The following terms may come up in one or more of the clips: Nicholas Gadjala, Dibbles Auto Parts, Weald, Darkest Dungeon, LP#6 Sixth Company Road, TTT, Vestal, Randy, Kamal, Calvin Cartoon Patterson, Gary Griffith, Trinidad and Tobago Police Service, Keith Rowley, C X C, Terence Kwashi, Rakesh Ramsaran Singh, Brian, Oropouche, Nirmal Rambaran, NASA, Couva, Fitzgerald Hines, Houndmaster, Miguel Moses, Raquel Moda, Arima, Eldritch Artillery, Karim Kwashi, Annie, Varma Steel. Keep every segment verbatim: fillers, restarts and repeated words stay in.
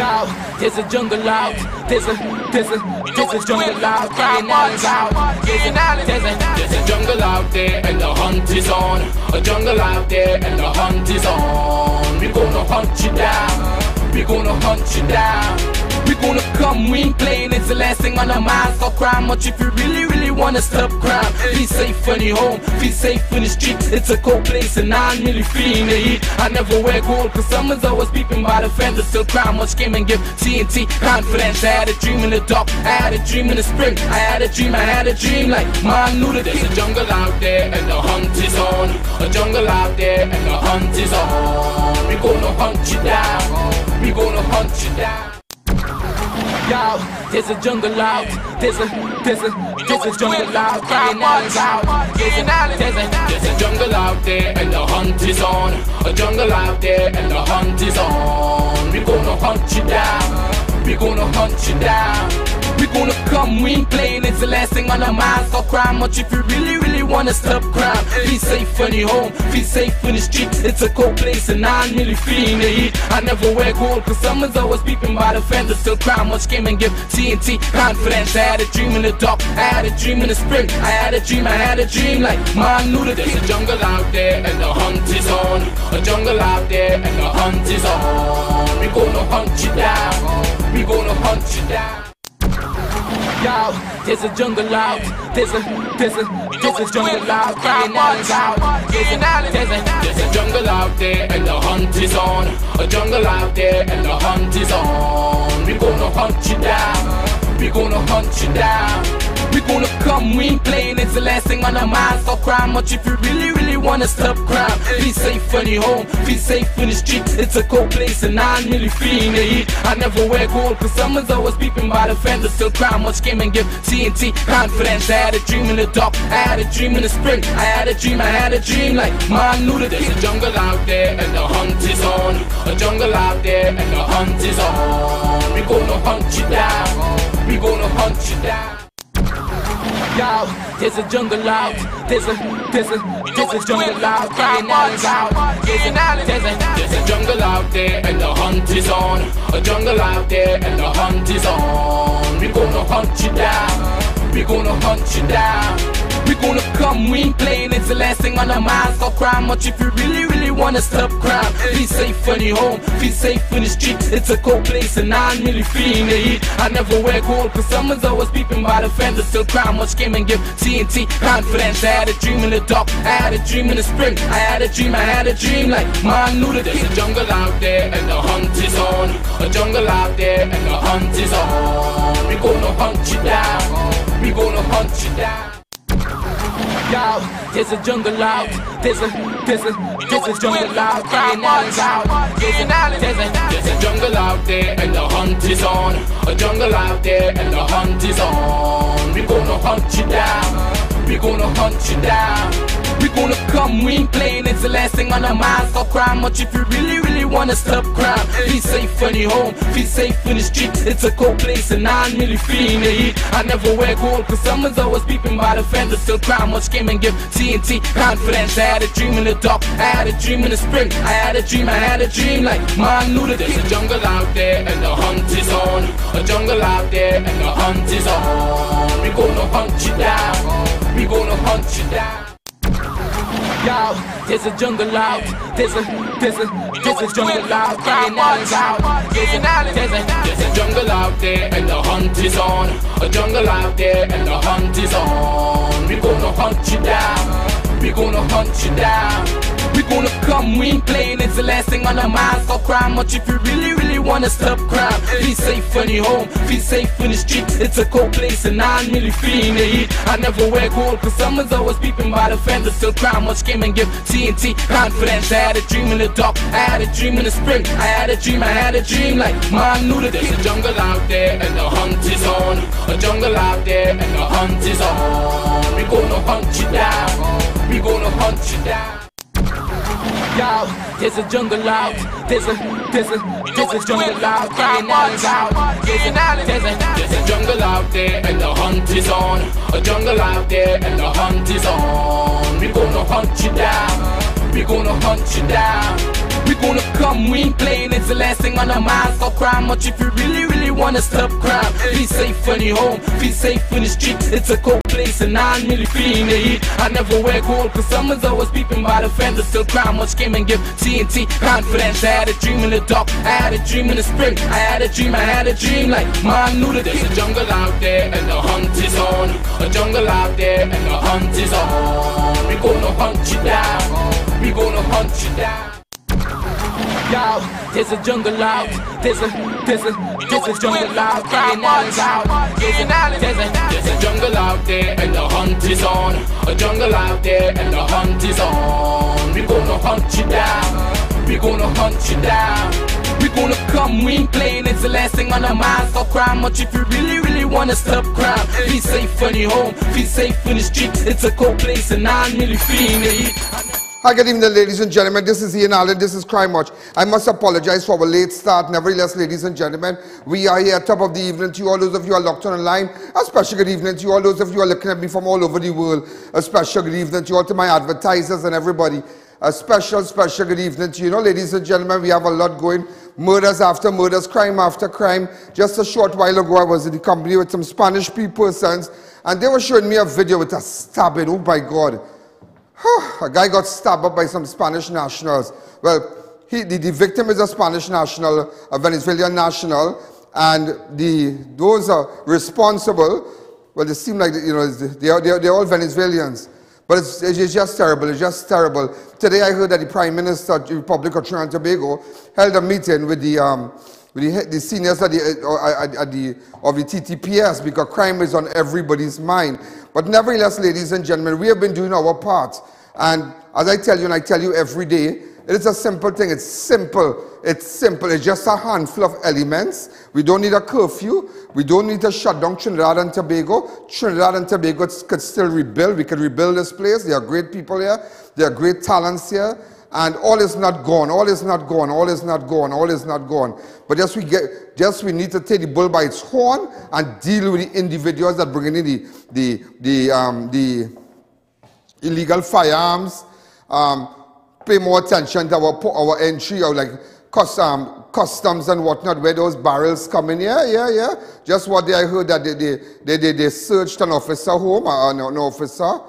out. There's a jungle out. There's a there's a there's a jungle out. Crying out. There's a there's a jungle out there and the hunt is on. A jungle out there and the hunt is on. We're gonna hunt you down. We're gonna hunt you down. We gonna come, we ain't playing, it's the last thing on our minds. Stop crying much if you really, really wanna stop crime. Be safe in your home, be safe in the streets. It's a cold place and I'm really feeling the heat. I never wear gold cause someone's always peeping by the fence. I still cry much, came and give T N T confidence. I had a dream in the dark, I had a dream in the spring. I had a dream, I had a dream like mine knew the There's a jungle out there and the hunt is on. A jungle out there and the hunt is on. We gonna hunt you down, we gonna hunt you down. Out. There's a jungle out. There's a there's a there's a jungle out. Crying out. There's a there's a there's a jungle out there and the hunt is on. A jungle out there and the hunt is on. We're gonna hunt you down. We're gonna hunt you down. We gonna come, we ain't playing, it's the last thing on our minds. Stop crying much if you really, really wanna stop crime. Be safe in your home, be safe in the streets. It's a cold place and I'm really feeling the heat. I never wear gold cause someone's always peeping by the fence. I still cry much, came and give T N T confidence. I had a dream in the dark, I had a dream in the spring. I had a dream, I had a dream like mine knew that there's a jungle out there and the hunt is on. A jungle out there and the hunt is on. We gonna hunt you down, we gonna hunt you down. Out. There's a jungle out. There's a there's a there's a jungle out. Crying out. There's a there's a there's a jungle out there and the hunt is on. A jungle out there and the hunt is on. We gonna hunt you down. We gonna hunt you down. We gonna come, we ain't playing, it's the last thing on our minds. Stop crying much if you really, really wanna stop crime. Be safe in your home, be safe in the streets. It's a cold place and I'm really feeling the heat. I never wear gold cause someone's always peeping by the fence. I still cry much, came and give T N T confidence. I had a dream in the dark, I had a dream in the spring. I had a dream, I had a dream like mine knew that there's a jungle out there and the hunt is on. A jungle out there and the hunt is on. We gonna hunt you down, we gonna hunt you down. Out. There's a jungle out. There's a there's a there's a jungle out. Crying out. There's a there's a there's a jungle out there and the hunt is on. A jungle out there and the hunt is on. We gonna hunt you down. We gonna hunt you down. We gonna come, we ain't playing, it's the last thing on our minds. Stop crying much if you really, really wanna stop crime. Be safe in your home, be safe in the streets. It's a cold place and I'm really feeling the heat. I never wear gold cause someone's always peeping by the fence. I still cry much, came and give T N T confidence. I had a dream in the dark, I had a dream in the spring. I had a dream, I had a dream like mine knew that there's a jungle out there and the hunt is on. A jungle out there and the hunt is on. We gonna hunt you down, we gonna hunt you down. Out. There's a jungle out. There's a there's a there's a jungle out. Crying out. There's a there's a there's a jungle out there and the hunt is on. A jungle out there and the hunt is on. We gonna hunt you down. We gonna hunt you down. We gonna come, we ain't playing, it's the last thing on our minds. Stop crying much if you really, really wanna stop crime. Be safe in your home, be safe in the streets. It's a cold place and I'm really feeling the heat. I never wear gold cause someone's always peeping by the fence. I still cry much, came and give T N T confidence. I had a dream in the dark, I had a dream in the spring. I had a dream, I had a dream like mine knew that there's a jungle out there and the hunt is on. A jungle out there and the hunt is on. We gonna hunt you down, we gonna hunt you down. Out. There's a jungle out. There's a there's a there's a jungle out. Crying out. There's a there's a there's a jungle out there and the hunt is on. A jungle out there and the hunt is on. We gonna hunt you down. We gonna hunt you down. We gonna come, we ain't playing, it's the last thing on our minds. Stop crying much if you really, really wanna stop crime. Be safe in your home, be safe in the streets. It's a cold place and I'm really feeling the heat. I never wear gold cause someone's always peeping by the fence. I still cry much, came and give T N T confidence. I had a dream in the dark, I had a dream in the spring. I had a dream, I had a dream like mine knew that there's a jungle out there and the hunt is on. A jungle out there and the hunt is on. We gonna hunt you down, we gonna hunt you down. Out. There's a jungle out. There's a there's a there's a jungle out. Crying out. There's a there's a there's a jungle out there and the hunt is on. A jungle out there and the hunt is on. We gonna hunt you down. We gonna hunt you down. We gonna come, we ain't playing, it's the last thing on our minds. Stop crime much if you really, really wanna stop crime. Be safe in your home, be safe in the street. It's a cold place and I'm really feeling the heat. I never wear gold cause someone's always peeping by the fender. Still crime much came and give T N T confidence. I had a dream in the dark, I had a dream in the spring. I had a dream, I had a dream like mine knew that there's a jungle out there and the hunt is on. A jungle out there and the hunt is on. We gonna hunt you down, we gonna hunt you down. Yo, there's a jungle out, there's a, there's a, there's a jungle out, Ian Alleyne's out, there's a, there's a, there's a jungle out there and the hunt is on, a jungle out there and the hunt is on, we gonna hunt you down, we gonna hunt you down. We gonna come, we ain't playing, it's the last thing on our minds. Stop crime much if you really, really wanna stop crime. Be safe in your home, be safe in the street. It's a cold place and I'm really feeling the heat. Hi, good evening, ladies and gentlemen. This is Ian Alleyne, this is Crime Watch. I must apologize for our late start. Nevertheless, ladies and gentlemen, we are here at top of the evening to all those of you who are locked on online. A special good evening to all those of you who are looking at me from all over the world. A special good evening to all to my advertisers and everybody. A special, special good evening to you. You know, ladies and gentlemen, we have a lot going. Murders after murders, crime after crime. Just a short while ago, I was in the company with some Spanish persons, and they were showing me a video with a stabbing. Oh, my God. A guy got stabbed up by some Spanish nationals. Well, he, the, the victim is a Spanish national, a Venezuelan national, and the those are responsible. Well, they seem like, you know, they are, they are, they're all Venezuelans. But it's, it's just terrible, it's just terrible. Today I heard that the Prime Minister of the Republic of Trinidad and Tobago held a meeting with the, um, with the, the seniors at the, uh, at, at the, of the T T P S because crime is on everybody's mind. But nevertheless, ladies and gentlemen, we have been doing our part. And as I tell you, and I tell you every day, it is a simple thing, it's simple, it's simple. It's just a handful of elements. We don't need a curfew, we don't need to shut down Trinidad and Tobago. Trinidad and Tobago could still rebuild, we could rebuild this place. There are great people here, there are great talents here, and all is not gone, all is not gone, all is not gone, all is not gone. But just we, get, just we need to take the bull by its horn and deal with the individuals that bring in the, the, the, um, the illegal firearms, um, pay more attention to our, our entry or like custom, customs and whatnot, where those barrels come in. Yeah, yeah, yeah. Just what they, I heard that they, they, they, they, they searched an officer home, an, an officer, an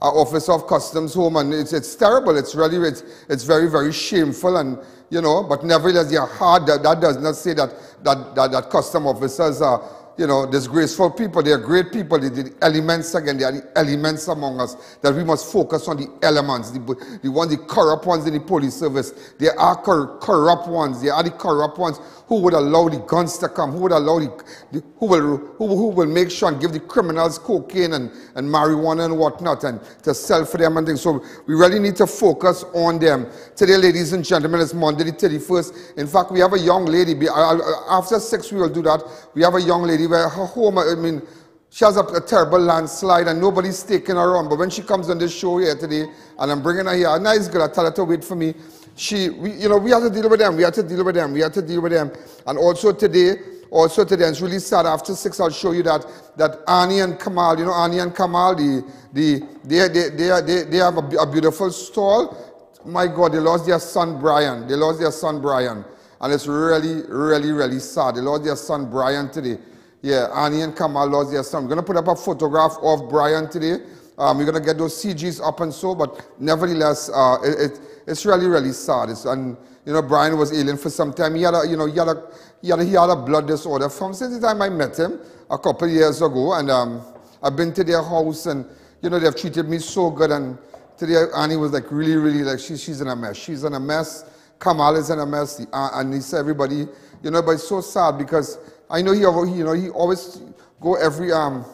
officer of customs home, and it's, it's terrible. It's really, it's, it's very, very shameful, and, you know, but nevertheless, you're hard. That, that does not say that, that, that, that custom officers are, you know, disgraceful people. They are great people. They did elements again. They are the elements among us that we must focus on, the elements, the, the ones, the corrupt ones in the police service. They are cor corrupt ones. They are the corrupt ones who would allow the guns to come, who would allow the, the who will who, who will make sure and give the criminals cocaine and, and marijuana and whatnot and to sell for them and things. So we really need to focus on them. Today, ladies and gentlemen, it's Monday the thirty-first. In fact, we have a young lady. After six, we will do that. We have a young lady where her home, I mean, she has a, a terrible landslide and nobody's taking her on. But when she comes on this show here today, and I'm bringing her here, a nice girl, I tell her to wait for me. She, we, you know, we have to deal with them, we have to deal with them, we have to deal with them. And also today, also today, and it's really sad, after six, I'll show you that, that Annie and Kamal, you know, Annie and Kamal, the, the, they, they, they, they, they have a, a beautiful stall. My God, they lost their son, Brian. They lost their son, Brian. And it's really, really, really sad. They lost their son, Brian, today. Yeah, Annie and Kamal lost their son. I'm going to put up a photograph of Brian today. Um, we're going to get those C Gs up and so, but nevertheless, uh, it, it, it's really, really sad. It's, and, you know, Brian was ailing for some time. He had a, you know, he had a, he had a, he had a blood disorder from since the time I met him a couple of years ago. And um, I've been to their house and, you know, they've treated me so good. And today Annie was like really, really like, she, she's in a mess. She's in a mess. Kamal is in a mess. Uh, and he's everybody, you know, but it's so sad because I know he, you know, he always go every, um,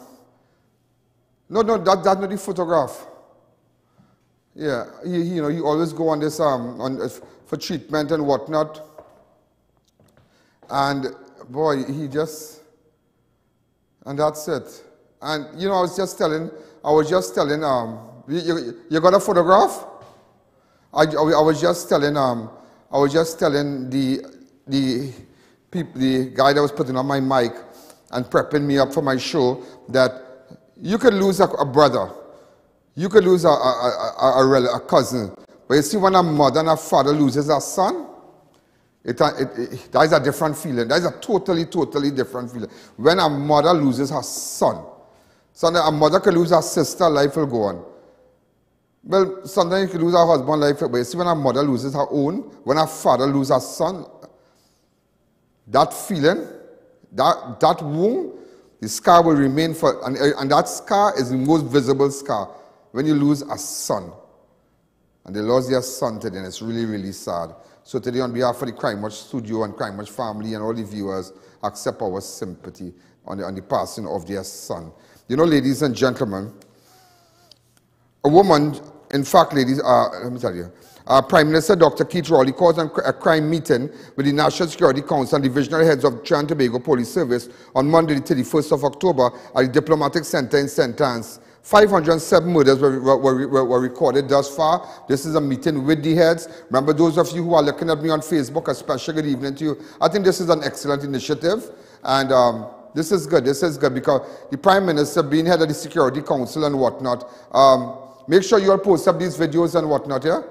no, no, that, that's not the photograph. Yeah, he, he, you know, he always go on this, um, on, uh, for treatment and whatnot. And boy, he just, and that's it. And, you know, I was just telling, I was just telling, um, you, you, you got a photograph? I, I, I was just telling, um, I was just telling the, the, People, the guy that was putting on my mic and prepping me up for my show, that you could lose a, a brother, you could lose a, a, a, a, a cousin, But you see, when a mother and a father loses a son, it, it, it, that is a different feeling. That is a totally, totally different feeling. When a mother loses her son, sometimes a mother can lose her sister, life will go on. Well, sometimes you can lose her husband, life will go on. But you see, when a mother loses her own, when a father loses her son, that feeling, that, that wound, the scar will remain for, and, and that scar is the most visible scar when you lose a son. And they lost their son today, and it's really, really sad. So today, on behalf of the Crime Watch Studio and Crime Watch family and all the viewers, accept our sympathy on the, on the passing of their son. You know, ladies and gentlemen, a woman, in fact, ladies, uh, let me tell you, uh, Prime Minister Doctor Keith Rowley called a crime meeting with the National Security Council and divisional heads of Trinidad and Tobago Police Service on Monday, the thirty-first of October, at the Diplomatic Centre in St Ann's. five hundred seven murders were, were, were, were recorded thus far. This is a meeting with the heads. Remember, those of you who are looking at me on Facebook, a special good evening to you. I think this is an excellent initiative, and um, this is good. This is good because the Prime Minister, being head of the Security Council and whatnot, um, make sure you all post up these videos and whatnot, yeah?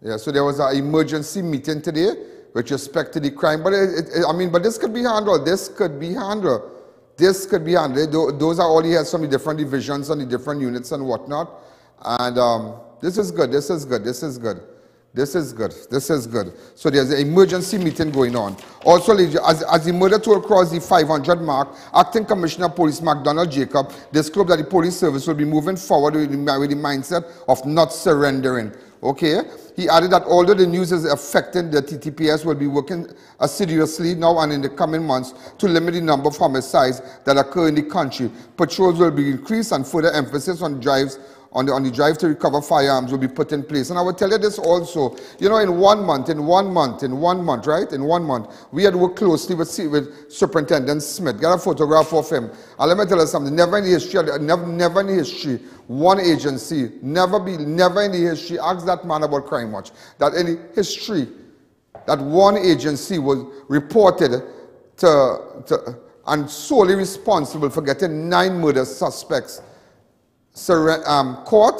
Yeah, so there was an emergency meeting today with respect to the crime. But, it, it, I mean, but this could be handled. This could be handled. This could be handled. Those are all he has from the different divisions and the different units and whatnot. And um, this is good. This is good. This is good. This is good. This is good. So there's an emergency meeting going on. Also, as, as the murder toll crossed the five hundred mark, Acting Commissioner of Police McDonald Jacob disclosed that the police service will be moving forward with the, with the mindset of not surrendering. Okay, he added that although the news is affecting the T T P S, will be working assiduously now and in the coming months to limit the number of homicides that occur in the country. Patrols will be increased and further emphasis on drives on the, on the drive to recover firearms will be put in place. And I will tell you this also, you know, in one month, in one month, in one month, right? In one month, we had worked closely with, with Superintendent Smith. Got a photograph of him. And let me tell you something, never in the history, never, never in the history, one agency, never be, never in the history, ask that man about Crime Watch, that in the history, that one agency was reported to, to and solely responsible for getting nine murder suspects Um, caught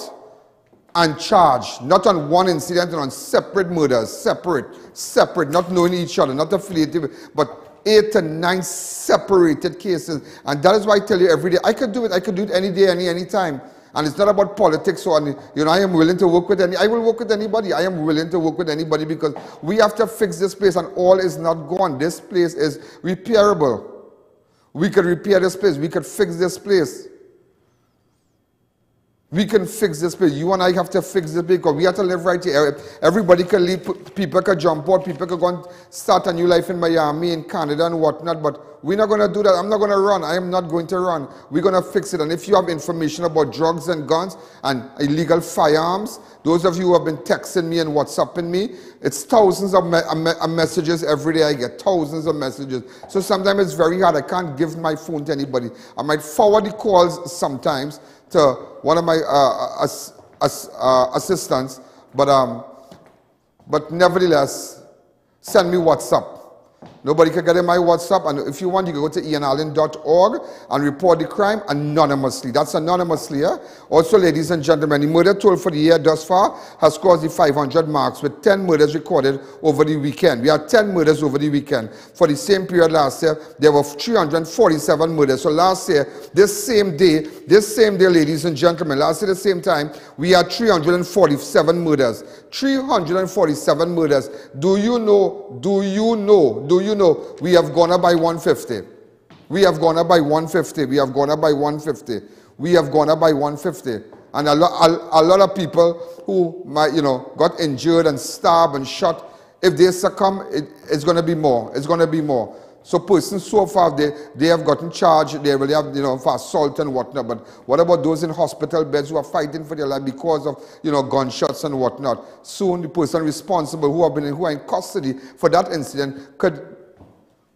and charged, not on one incident and on separate murders, separate, separate, not knowing each other, not affiliated, but eight to nine separated cases. And that is why I tell you every day, I could do it, I could do it any day, any, any time. And it's not about politics or, any, you know, I am willing to work with any, I will work with anybody. I am willing to work with anybody because we have to fix this place and all is not gone. This place is repairable. We could repair this place. We could fix this place. We can fix this place. You and I have to fix this because we have to live right here. Everybody can leave. People can jump out. People can go and start a new life in Miami, in Canada and whatnot. But we're not going to do that. I'm not going to run. I am not going to run. We're going to fix it. And if you have information about drugs and guns and illegal firearms, those of you who have been texting me and WhatsApping me, it's thousands of me me messages every day. I get thousands of messages. So sometimes it's very hard. I can't give my phone to anybody. I might forward the calls sometimes to one of my uh, as, as, uh, assistants, but um, but nevertheless, send me WhatsApp. Nobody can get in my WhatsApp, and if you want, you can go to ian alleyne dot org and report the crime anonymously. That's anonymously, yeah? Also, ladies and gentlemen, the murder toll for the year thus far has crossed the five hundred marks, with ten murders recorded over the weekend. We had ten murders over the weekend. For the same period last year, there were three hundred forty-seven murders. So last year, this same day, this same day, ladies and gentlemen, last year at the same time, we had three hundred forty-seven murders. three hundred forty-seven murders. Do you know, do you know, do you know? No, we have gone up by one hundred fifty. We have gone up by one hundred fifty. We have gone up by one hundred fifty. We have gone up by one hundred fifty. And a, lo a, a lot of people who might, you know, got injured and stabbed and shot, if they succumb, it, it's going to be more. It's going to be more. So persons so far, they, they have gotten charged, they really have, you know, for assault and whatnot. But what about those in hospital beds who are fighting for their life because of, you know, gunshots and whatnot? Soon the person responsible who have been in, who are in custody for that incident could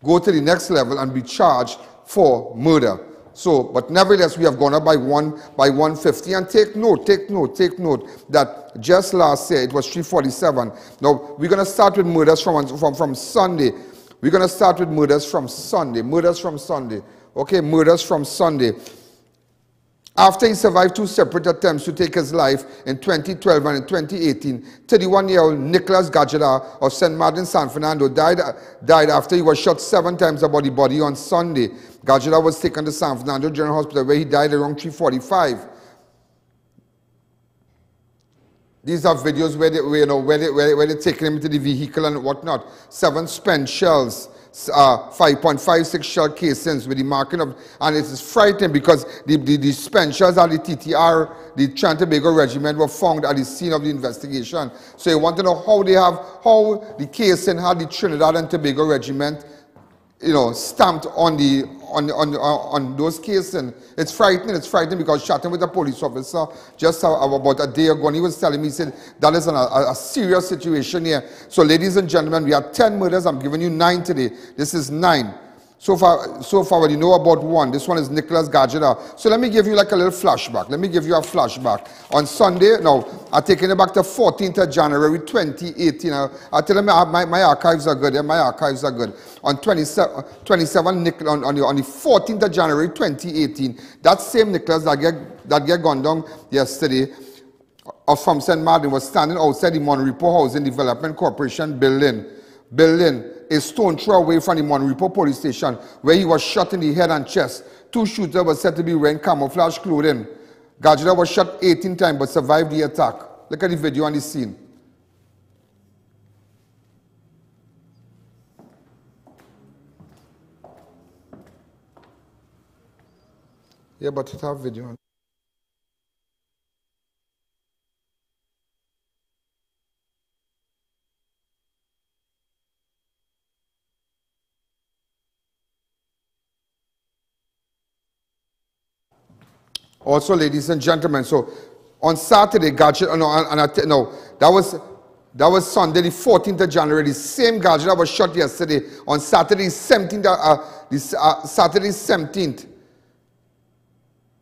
go to the next level and be charged for murder. So, but nevertheless, we have gone up by one by one fifty. And take note, take note, take note that just last year it was three forty-seven. Now we're going to start with murders from from from Sunday. We're going to start with murders from Sunday. Murders from Sunday. Okay, murders from Sunday. After he survived two separate attempts to take his life in twenty twelve and in twenty eighteen, thirty-one-year-old Nicholas Gadjala of Saint Martin, San Fernando died, died after he was shot seven times about the body on Sunday. Gadjala was taken to San Fernando General Hospital where he died around three forty-five. These are videos where, they, where, you know, where, they, where, they, where they're taking him into the vehicle and whatnot. Seven spent shells. Uh, five point five six shell casings with the marking of, and it is frightening because the, the, the spent shells at the T T R, the Trinidad and Tobago Regiment, were found at the scene of the investigation. So you want to know how they have, how the casing had the Trinidad and Tobago Regiment, you know, stamped on the, on, on, on those casings. It's frightening, it's frightening because chatting with a police officer just about a day ago, and he was telling me, he said, that is an, a, a serious situation here. So ladies and gentlemen, we had ten murders. I'm giving you nine today. This is nine. So far, so far, you know about one. This one is Nicholas Gadjala. So let me give you like a little flashback. Let me give you a flashback. On Sunday, now, I'm taking it back to fourteenth of January twenty eighteen. I, I tell them my, my, my archives are good. Yeah, my archives are good. On twenty-seven, twenty-seven on, on, on the fourteenth of January twenty eighteen, that same Nicholas that get, that get gone down yesterday uh, from Saint Martin was standing outside the Monrepo Housing Development Corporation building. Building. A stone throw away from the Monrepo police station where he was shot in the head and chest. Two shooters were said to be wearing camouflage clothing. Gadjala was shot eighteen times but survived the attack. Look at the video on the scene. Yeah, but it have video on. Also, ladies and gentlemen, so on Saturday, Gadjala, no, and, and I, no, that was that was Sunday, the fourteenth of January. The same Gadjala was shot yesterday on Saturday, seventeenth, uh, this uh, Saturday, seventeenth,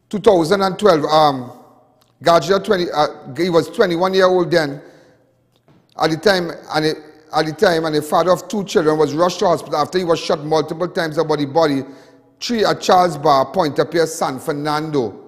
two thousand twelve. Um, Gadjala, twenty, uh, he was twenty-one year old then. At the time, and it, at the time, and the father of two children was rushed to hospital after he was shot multiple times about the body. Three at Charles Bar, Point Appiah, San Fernando.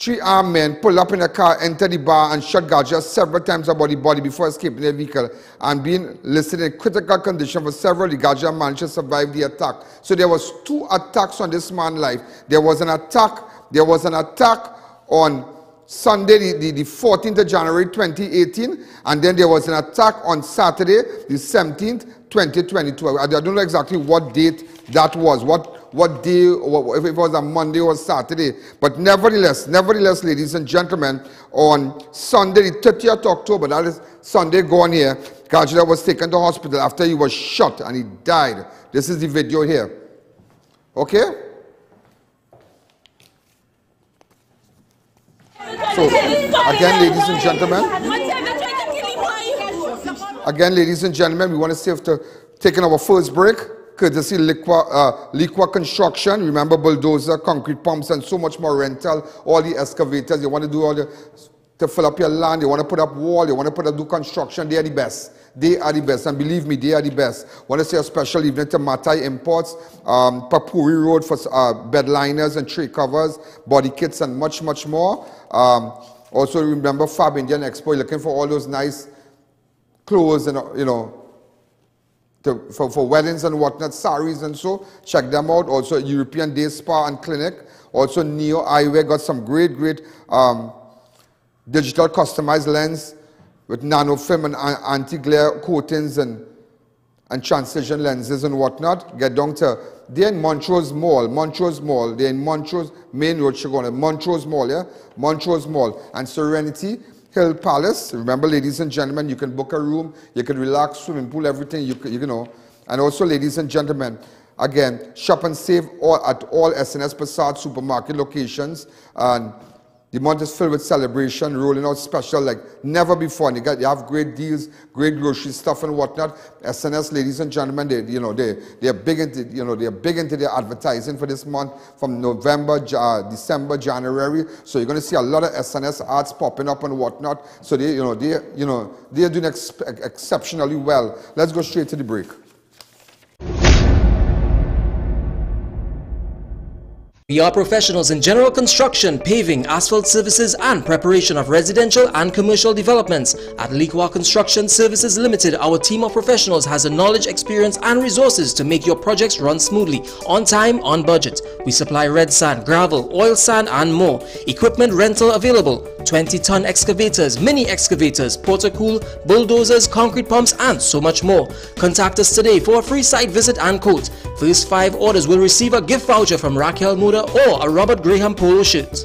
Three armed men pulled up in a car, entered the bar, and shot Gadjala several times about the body before escaping their vehicle and being listed in critical condition for several. The Gadjala managed to survive the attack. So there was two attacks on this man's life. There was an attack. There was an attack on Sunday, the, the, the fourteenth of January twenty eighteen, and then there was an attack on Saturday, the seventeenth, twenty twenty-two. I don't know exactly what date that was, what, what day, or if it was a Monday or Saturday. But nevertheless, nevertheless, ladies and gentlemen, on Sunday, the thirtieth of October, that is Sunday gone here, Gadjala was taken to hospital after he was shot and he died. This is the video here. Okay? So, again, ladies and gentlemen, again, ladies and gentlemen, we want to say after taking our first break, courtesy Liqua, uh, Liqua Construction, remember bulldozer, concrete pumps, and so much more rental, all the excavators, you want to do all the, to fill up your land, you want to put up wall, you want to put up, do construction, they are the best. They are the best, and believe me, they are the best. I want to say a special evening to Matai Imports, um, Papuri Road for uh, bed liners and tray covers, body kits, and much, much more. Um, also, remember Fab Indian Expo, looking for all those nice clothes and, you know, to, for, for weddings and whatnot, saris and so. Check them out. Also, European Day Spa and Clinic. Also, Neo Eyewear got some great, great um, digital customized lens with nanofilm and anti-glare coatings and, and transition lenses and whatnot. Get down to, they're in Montrose Mall, Montrose Mall. They're in Montrose, Main Road, Chagona, Montrose Mall, yeah? Montrose Mall. And Serenity Hill Palace. Remember, ladies and gentlemen, you can book a room, you can relax, swimming pool, everything, you, you know. And also, ladies and gentlemen, again, shop and save all, at all S N S Passat supermarket locations. And The month is filled with celebration, rolling out special like never before. And you, got, you have great deals, great grocery stuff and whatnot. S N S, ladies and gentlemen, they you know they they're big into you know they're big into their advertising for this month from November, uh, December, January. So you're going to see a lot of S N S ads popping up and whatnot. So they you know they you know they're doing ex exceptionally well. Let's go straight to the break. We are professionals in general construction, paving, asphalt services and preparation of residential and commercial developments. At Leakwa Construction Services Limited, our team of professionals has the knowledge, experience and resources to make your projects run smoothly, on time, on budget. We supply red sand, gravel, oil sand and more. Equipment rental available. twenty ton excavators, mini excavators, portacool, bulldozers, concrete pumps and so much more. Contact us today for a free site visit and quote. First five orders will receive a gift voucher from Raquel Moda or a Robert Graham polo shirt.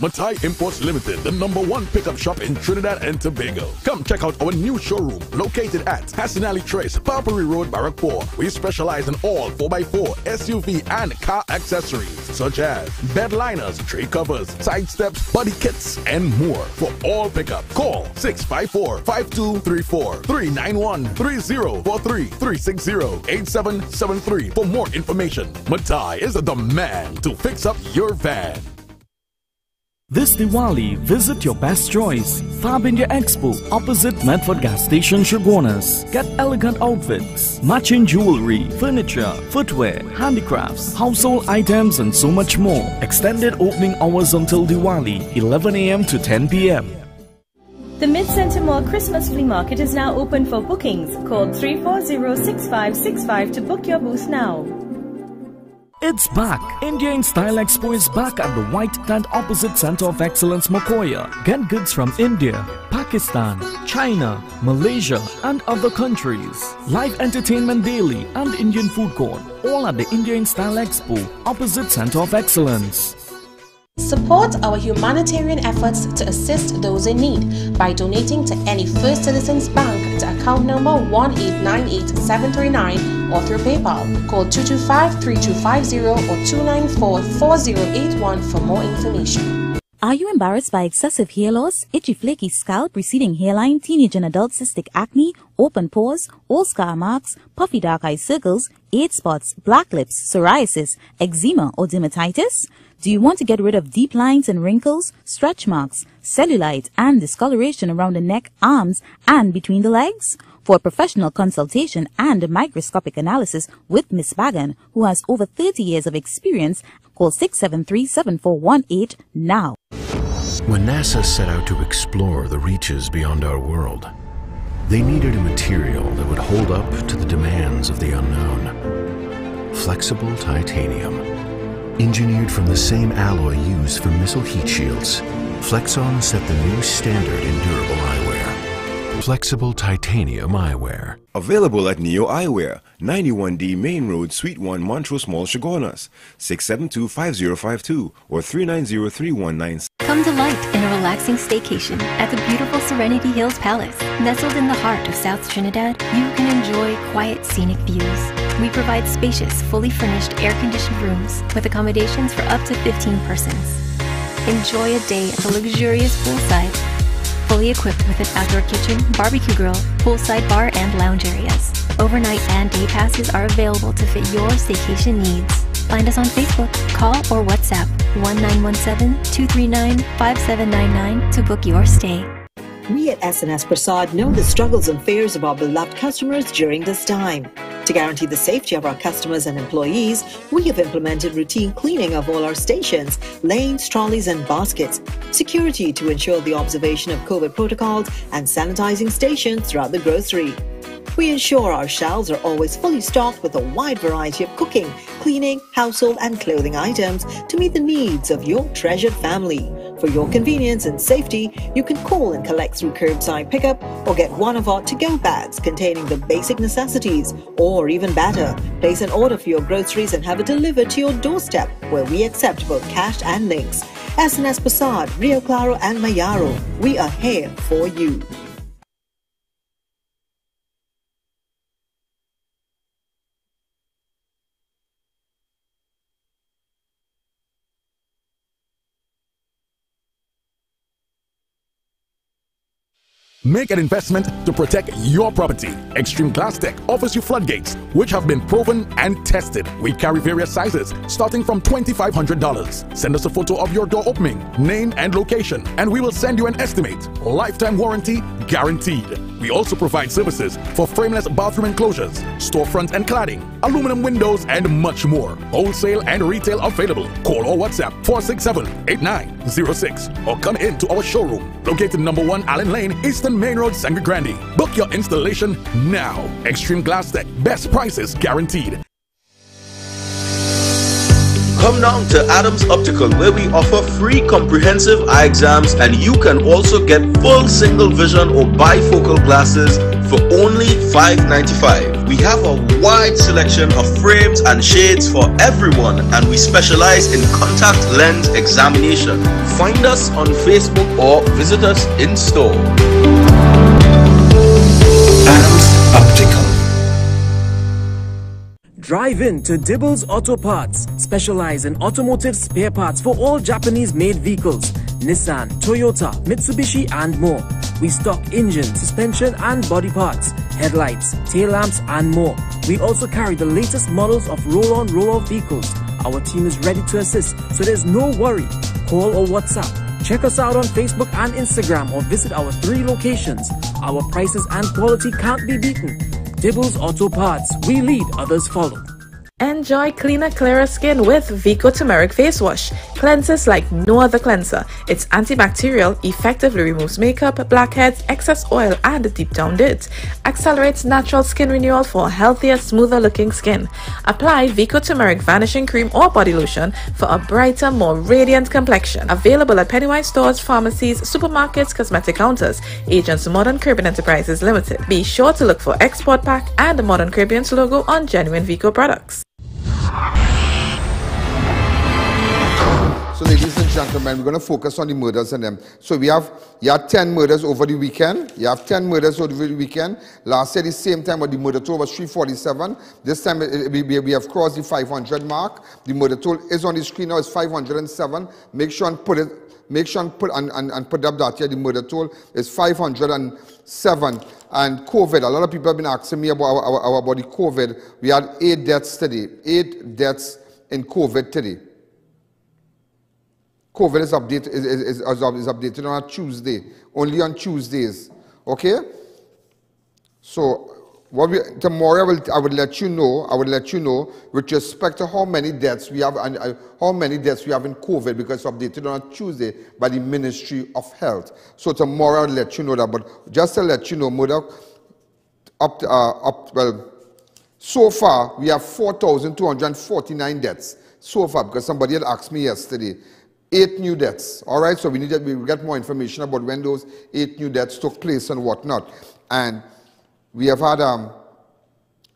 Matai Imports Limited, the number one pickup shop in Trinidad and Tobago. Come check out our new showroom located at Hassan Alley Trace, Papari Road, Barrack four. We specialize in all four by four, S U V and car accessories such as bed liners, tray covers, side steps, body kits and more. For all pickup, call six five four, five two three four, three nine one, three zero four three, three six zero, eight seven seven three for more information. Matai is the man to fix up your van. This Diwali, visit your best choice. Fab India Expo, opposite Medford Gas Station, Shogunas. Get elegant outfits, matching jewelry, furniture, footwear, handicrafts, household items and so much more. Extended opening hours until Diwali, eleven a m to ten p m The Mid-Centre Mall Christmas Flea Market is now open for bookings. Call three four zero, six five six five to book your booth now. It's back! India in Style Expo is back at the White Tent opposite Centre of Excellence, Mokoya. Get goods from India, Pakistan, China, Malaysia and other countries. Live entertainment daily and Indian food court, all at the India in Style Expo opposite Centre of Excellence. Support our humanitarian efforts to assist those in need by donating to any First Citizens Bank to account number one eight nine eight seven three nine or through PayPal. Call two two five, three two five zero or two nine four, four zero eight one for more information. Are you embarrassed by excessive hair loss, itchy flaky scalp, receding hairline, teenage and adult cystic acne, open pores, old scar marks, puffy dark eye circles, age spots, black lips, psoriasis, eczema or dermatitis? Do you want to get rid of deep lines and wrinkles, stretch marks, cellulite and discoloration around the neck, arms and between the legs? For a professional consultation and a microscopic analysis with Miss Bagan, who has over thirty years of experience, call six seven three, seven four one eight now. When NASA set out to explore the reaches beyond our world, they needed a material that would hold up to the demands of the unknown. Flexible titanium. Engineered from the same alloy used for missile heat shields, Flexon set the new standard in durable eyewear. Flexible titanium eyewear. Available at Neo Eyewear, ninety-one D Main Road, Suite one, Montrose Mall, Shogunas, six seven two, five zero five two or three nine zero, three one nine six. Come to light in a relaxing staycation at the beautiful Serenity Hills Palace. Nestled in the heart of South Trinidad, you can enjoy quiet scenic views. We provide spacious, fully furnished, air-conditioned rooms with accommodations for up to fifteen persons. Enjoy a day at the luxurious poolside, fully equipped with an outdoor kitchen, barbecue grill, poolside bar, and lounge areas. Overnight and day passes are available to fit your staycation needs. Find us on Facebook, call or WhatsApp one nine one seven, two three nine, five seven nine nine to book your stay. We at S N S Prasad know the struggles and fears of our beloved customers during this time. To guarantee the safety of our customers and employees, we have implemented routine cleaning of all our stations, lanes, trolleys and baskets, security to ensure the observation of COVID protocols and sanitizing stations throughout the grocery. We ensure our shelves are always fully stocked with a wide variety of cooking, cleaning, household and clothing items to meet the needs of your treasured family. For your convenience and safety, you can call and collect through curbside pickup or get one of our to-go bags containing the basic necessities, or even better, place an order for your groceries and have it delivered to your doorstep, where we accept both cash and links. S N S Prasad, Rio Claro and Mayaro, we are here for you. Make an investment to protect your property. Extreme Glass Tech offers you floodgates, which have been proven and tested. We carry various sizes, starting from twenty-five hundred dollars. Send us a photo of your door opening, name and location, and we will send you an estimate. Lifetime warranty guaranteed. We also provide services for frameless bathroom enclosures, storefront and cladding, aluminum windows, and much more. Wholesale and retail available. Call or WhatsApp four six seven, eight nine zero six or come in to our showroom, located number one Allen Lane, Eastern Main Road, Sangre Grande. Book your installation now. Extreme Glass Tech. Best prices guaranteed. Come down to Adams Optical, where we offer free comprehensive eye exams, and you can also get full single vision or bifocal glasses for only five ninety-five. We have a wide selection of frames and shades for everyone, and we specialize in contact lens examination. Find us on Facebook or visit us in store. Adams Optical. Drive in to Dibbles Auto Parts. Specialize in automotive spare parts for all Japanese-made vehicles. Nissan, Toyota, Mitsubishi and more. We stock engine, suspension and body parts, headlights, tail lamps and more. We also carry the latest models of roll-on, roll-off vehicles. Our team is ready to assist, so there's no worry. Call or WhatsApp. Check us out on Facebook and Instagram, or visit our three locations. Our prices and quality can't be beaten. Dibbles Auto Parts. We lead, others follow. Enjoy cleaner, clearer skin with Vico Turmeric Face Wash. Cleanses like no other cleanser. It's antibacterial, effectively removes makeup, blackheads, excess oil, and deep down dirt. Accelerates natural skin renewal for healthier, smoother looking skin. Apply Vico Turmeric Vanishing Cream or Body Lotion for a brighter, more radiant complexion. Available at Pennywise stores, pharmacies, supermarkets, cosmetic counters. Agents Modern Caribbean Enterprises Limited. Be sure to look for Export Pack and the Modern Caribbean's logo on genuine Vico products. So ladies and gentlemen, we're going to focus on the murders and them. So we have, you have ten murders over the weekend. You have ten murders over the weekend. Last year, the same time, the murder toll was three forty-seven. This time, we, we, we have crossed the five hundred mark. The murder toll is on the screen now. It's five hundred seven. Make sure and put it, make sure and put, and, and, and put up that here. The murder toll is five hundred seven. And COVID, a lot of people have been asking me about, our, our, about the COVID. We had eight deaths today, eight deaths in COVID today. COVID is, update, is, is, is, is updated on a Tuesday, only on Tuesdays, okay? So what we, tomorrow I will, I will let you know, I will let you know with respect to how many deaths we have, and uh, how many deaths we have in COVID, because it's updated on a Tuesday by the Ministry of Health. So tomorrow I'll let you know that, but just to let you know, Modak, up, to, uh, up, well, so far we have four thousand two hundred forty-nine deaths, so far, because somebody had asked me yesterday. Eight new deaths, all right? So we need to we get more information about when those eight new deaths took place and whatnot. And we have had um,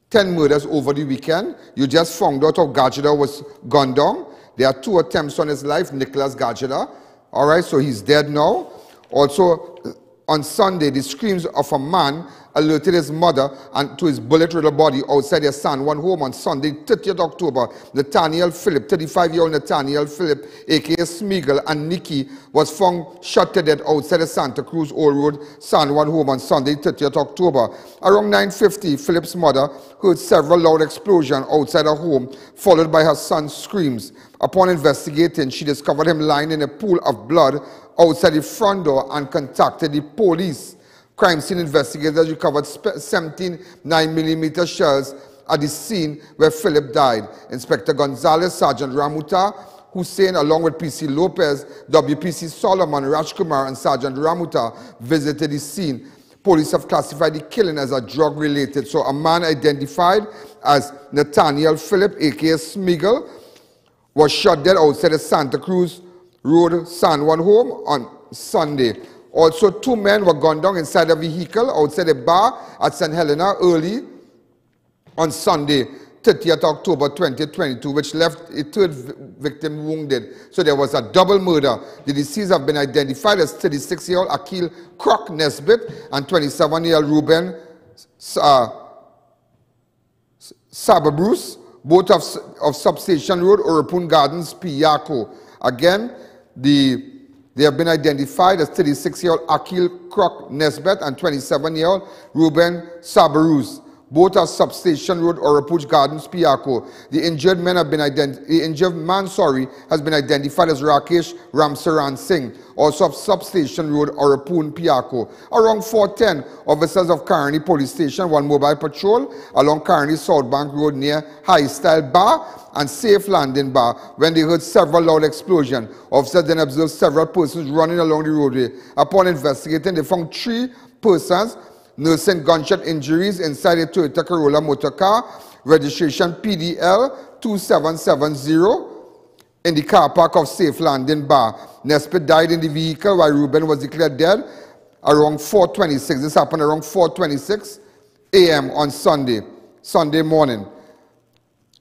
ten murders over the weekend. You just found out how Gadjala was gunned down. There are two attempts on his life, Nicholas Gadjala, all right? So he's dead now. Also, on Sunday, the screams of a man alerted his mother and to his bullet-riddled body outside their San Juan home on Sunday, thirtieth of October. Nathaniel Phillip, thirty-five-year-old Nathaniel Phillip, a k a. Smeagol, and Nikki was found shot to death outside the Santa Cruz Old Road San Juan home on Sunday, thirtieth of October. Around nine fifty, Phillip's mother heard several loud explosions outside her home, followed by her son's screams. Upon investigating, she discovered him lying in a pool of blood outside the front door and contacted the police. Crime scene investigators recovered seventeen nine millimeter shells at the scene where Phillip died. Inspector Gonzalez, Sergeant Ramuta, Hussein, along with P C Lopez, W P C Solomon, Rajkumar, and Sergeant Ramuta visited the scene. Police have classified the killing as a drug-related. So a man identified as Nathaniel Phillip, a k a. Smeagol, was shot dead outside the Santa Cruz Road San Juan home on Sunday. Also, two men were gunned down inside a vehicle outside a bar at Saint Helena early on Sunday, thirtieth of October twenty twenty-two, which left a third victim wounded. So there was a double murder. The deceased have been identified as thirty-six-year-old Akil Crook Nesbeth and twenty-seven-year-old Ruben uh, Sabarus, both of, of Substation Road, Oropun Gardens, Piyaco. Again, the They have been identified as thirty-six-year-old Akil Crook Nesbeth and twenty-seven-year-old Ruben Sabarus. Both are Substation Road, Oropouche Gardens, Piako. The injured man have been ident the injured man, sorry, has been identified as Rakesh Ramsaran Singh, also of Substation Road, Oropoon, Piako. Around four ten, officers of Kearney Police Station, one mobile patrol along Kearney Southbank Road near High Style Bar and Safe Landing Bar when they heard several loud explosions. Officers then observed several persons running along the roadway. Upon investigating, they found three persons nursing gunshot injuries inside a Toyota Corolla motor car, registration P D L two seven seven zero, in the car park of Safe Landing Bar. Nesbeth died in the vehicle while Ruben was declared dead around four twenty-six. This happened around four twenty-six a m on Sunday, Sunday morning.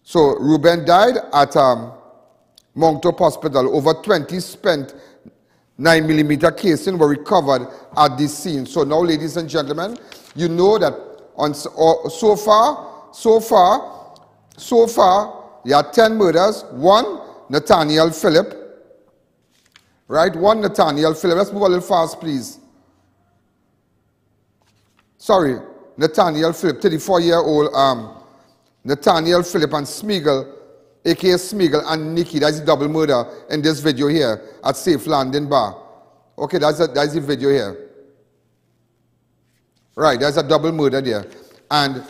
So Ruben died at um, Mounthope Hospital. Over twenty spent nine millimeter casing were recovered at this scene. So now, ladies and gentlemen, you know that on so, so far, so far, so far, there are ten murders. One, Nathaniel Phillip. Right? One, Nathaniel Phillip. Let's move a little fast, please. Sorry, Nathaniel Phillip, thirty-four-year-old um, Nathaniel Phillip and Smeagol, A K A Smeagol and Nikki. That's the double murder in this video here at Safe Landing Bar. Okay, that's a, that's the video here. Right, that's a double murder there. And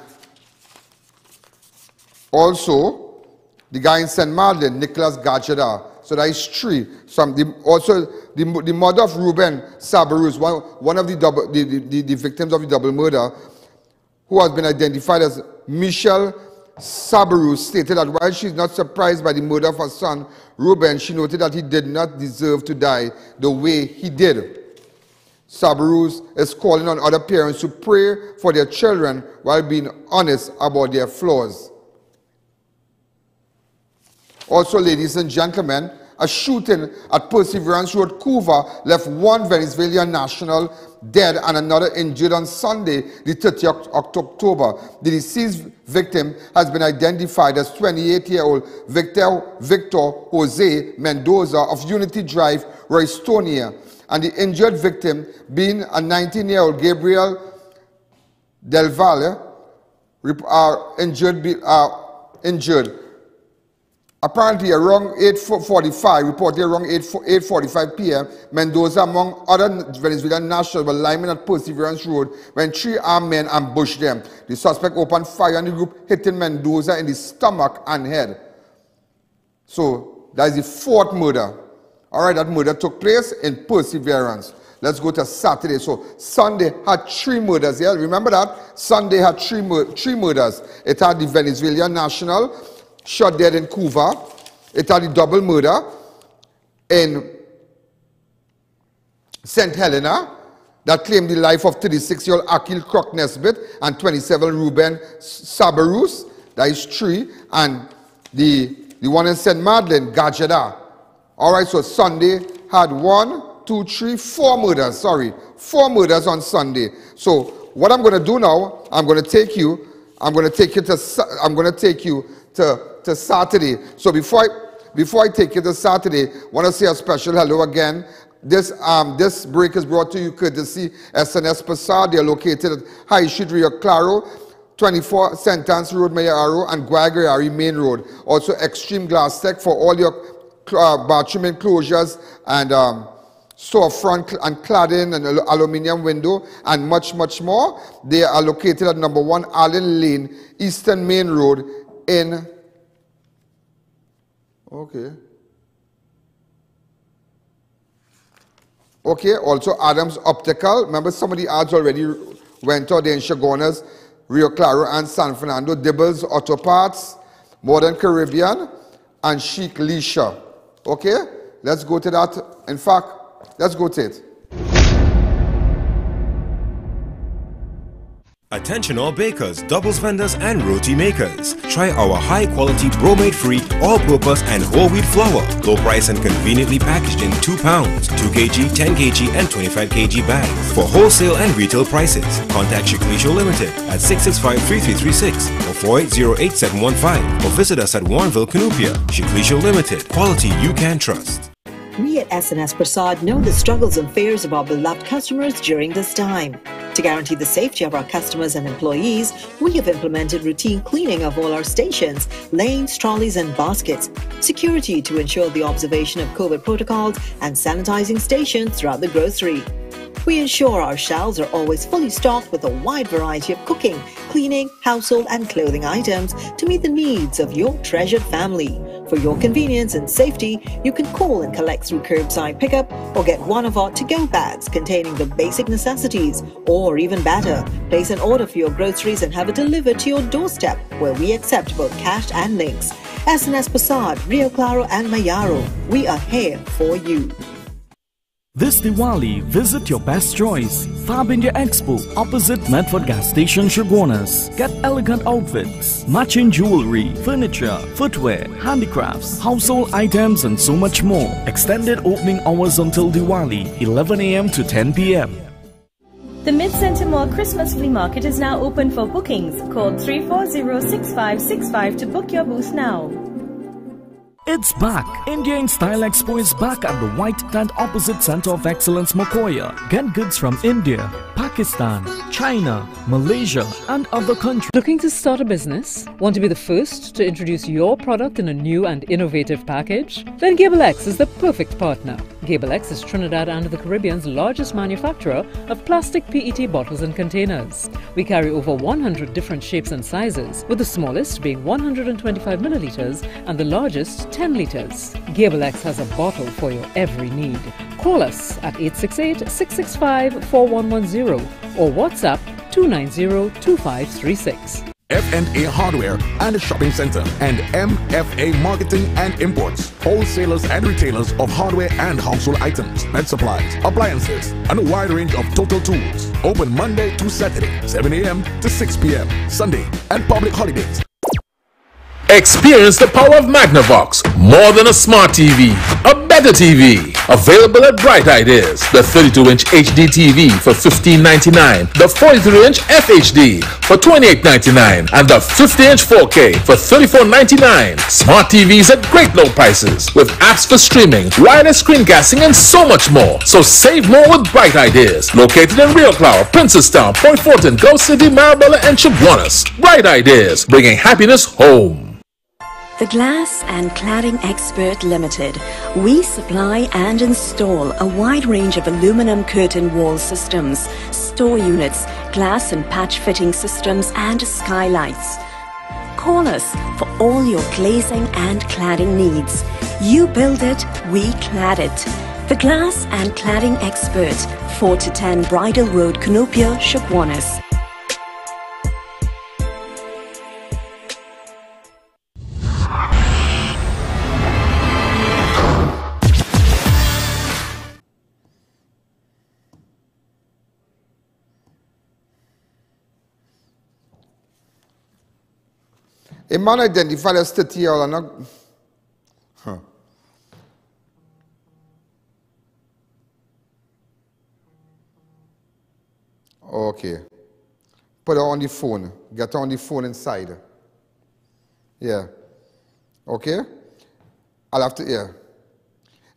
also, the guy in Saint Marlin, Nicholas Gadjala. So that is three. Some, the, also, the, the mother of Ruben Sabarus, one, one of the, double, the, the, the, the victims of the double murder, who has been identified as Michelle Sabarus, stated that while she's not surprised by the murder of her son, Ruben, she noted that he did not deserve to die the way he did. Sabarus is calling on other parents to pray for their children while being honest about their flaws. Also, ladies and gentlemen, a shooting at Perseverance Road, Couva, left one Venezuelan national dead and another injured on Sunday, the thirtieth of October. The deceased victim has been identified as twenty-eight-year-old Victor, Victor Jose Mendoza of Unity Drive, Roystonia, and the injured victim being a nineteen-year-old Gabriel Del Valle, uh, injured, uh, injured. Apparently, around eight forty-five, reported around eight forty-five p m, Mendoza, among other Venezuelan nationals, were lining at Perseverance Road when three armed men ambushed them. The suspect opened fire on the group, hitting Mendoza in the stomach and head. So, that is the fourth murder. All right, that murder took place in Perseverance. Let's go to Saturday. So, Sunday had three murders. Yeah, remember that? Sunday had three, mur three murders. It had the Venezuelan national shot dead in Couva. It had a double murder in Saint Helena that claimed the life of thirty-six-year-old Akil Crook Nesbeth and twenty-seven Ruben Sabarus. That is three. And the, the one in Saint Madeline, Gadjada. All right, so Sunday had one, two, three, four murders. Sorry, four murders on Sunday. So what I'm going to do now, I'm going to take you, I'm going to take you to, I'm going to take you To, to Saturday. So before I, before I take you to Saturday, I want to say a special hello again. This, um, this break is brought to you courtesy S and S Passad. They are located at High Street, Rio Claro, twenty-four St Ann's Road, Mayaro, and Guagriari Main Road. Also, Extreme Glass Tech for all your uh, bathroom enclosures and um, storefront and cladding and al aluminium window and much, much more. They are located at number one Allen Lane, Eastern Main Road, in okay okay also Adams Optical. Remember, some of the ads already went out there in Chagonas, Rio Claro and San Fernando. Dibbles Auto Parts, Modern Caribbean, and Chic Leisure. Okay, let's go to that. In fact, let's go to it. Attention all bakers, doubles vendors and roti makers. Try our high-quality bromate-free, all-purpose and whole wheat flour. Low price and conveniently packaged in two pounds, two kilograms, ten kilograms and twenty-five kilogram bags. For wholesale and retail prices, contact Shiklisho Limited at six six five, three three three six or four eight zero, eight seven one five or visit us at Warrenville, Canupia. Shiklisho Limited, quality you can trust. We at S N S Prasad know the struggles and fears of our beloved customers during this time. To guarantee the safety of our customers and employees, we have implemented routine cleaning of all our stations, lanes, trolleys and baskets, security to ensure the observation of COVID protocols and sanitizing stations throughout the grocery. We ensure our shelves are always fully stocked with a wide variety of cooking, cleaning, household and clothing items to meet the needs of your treasured family. For your convenience and safety, you can call and collect through curbside pickup or get one of our to-go bags containing the basic necessities, or even better, place an order for your groceries and have it delivered to your doorstep, where we accept both cash and links. S N S Prasad, Rio Claro and Mayaro, we are here for you. This Diwali, visit your best choice. Fab India Expo, opposite Medford Gas Station, Chaguanas. Get elegant outfits, matching jewellery, furniture, footwear, handicrafts, household items and so much more. Extended opening hours until Diwali, eleven a m to ten p m The Mid-Centre Mall Christmas Flea Market is now open for bookings. Call three four zero, six five six five to book your booth now. It's back! India in Style Expo is back at the White Tent opposite Centre of Excellence, Mokoya. Get goods from India, Pakistan, China, Malaysia and other countries. Looking to start a business? Want to be the first to introduce your product in a new and innovative package? Then Gable X is the perfect partner. Gable X is Trinidad and the Caribbean's largest manufacturer of plastic P E T bottles and containers. We carry over one hundred different shapes and sizes, with the smallest being one hundred twenty-five milliliters and the largest ten liters. Gable X has a bottle for your every need. Call us at eight six eight, six six five, four one one zero or WhatsApp two nine zero, two five three six. F and A Hardware and Shopping Center and M F A Marketing and Imports, wholesalers and retailers of hardware and household items, pet supplies, appliances, and a wide range of total tools. Open Monday to Saturday, seven a m to six p m, Sunday, and public holidays. Experience the power of Magnavox. More than a smart T V, a better T V. Available at Bright Ideas. The thirty-two inch H D T V for fifteen ninety-nine, the forty-three inch F H D for twenty-eight ninety-nine, and the fifty inch four K for thirty-four ninety-nine. Smart T Vs at great low prices with apps for streaming, wireless screencasting, and so much more. So save more with Bright Ideas. Located in Rio Claro, Princess Town, Point Fortin, Gulf City, Marabella, and Chaguanas. Bright Ideas, bringing happiness home. The Glass and Cladding Expert Limited. We supply and install a wide range of aluminum curtain wall systems, store units, glass and patch fitting systems and skylights. Call us for all your glazing and cladding needs. You build it, we clad it. The Glass and Cladding Expert, four to ten Bridle Road, Canopia, Chaguanas. A man identified as thirty-year-old and a, huh. Okay. Put her on the phone. Get her on the phone inside. Yeah. Okay? I'll have to, yeah.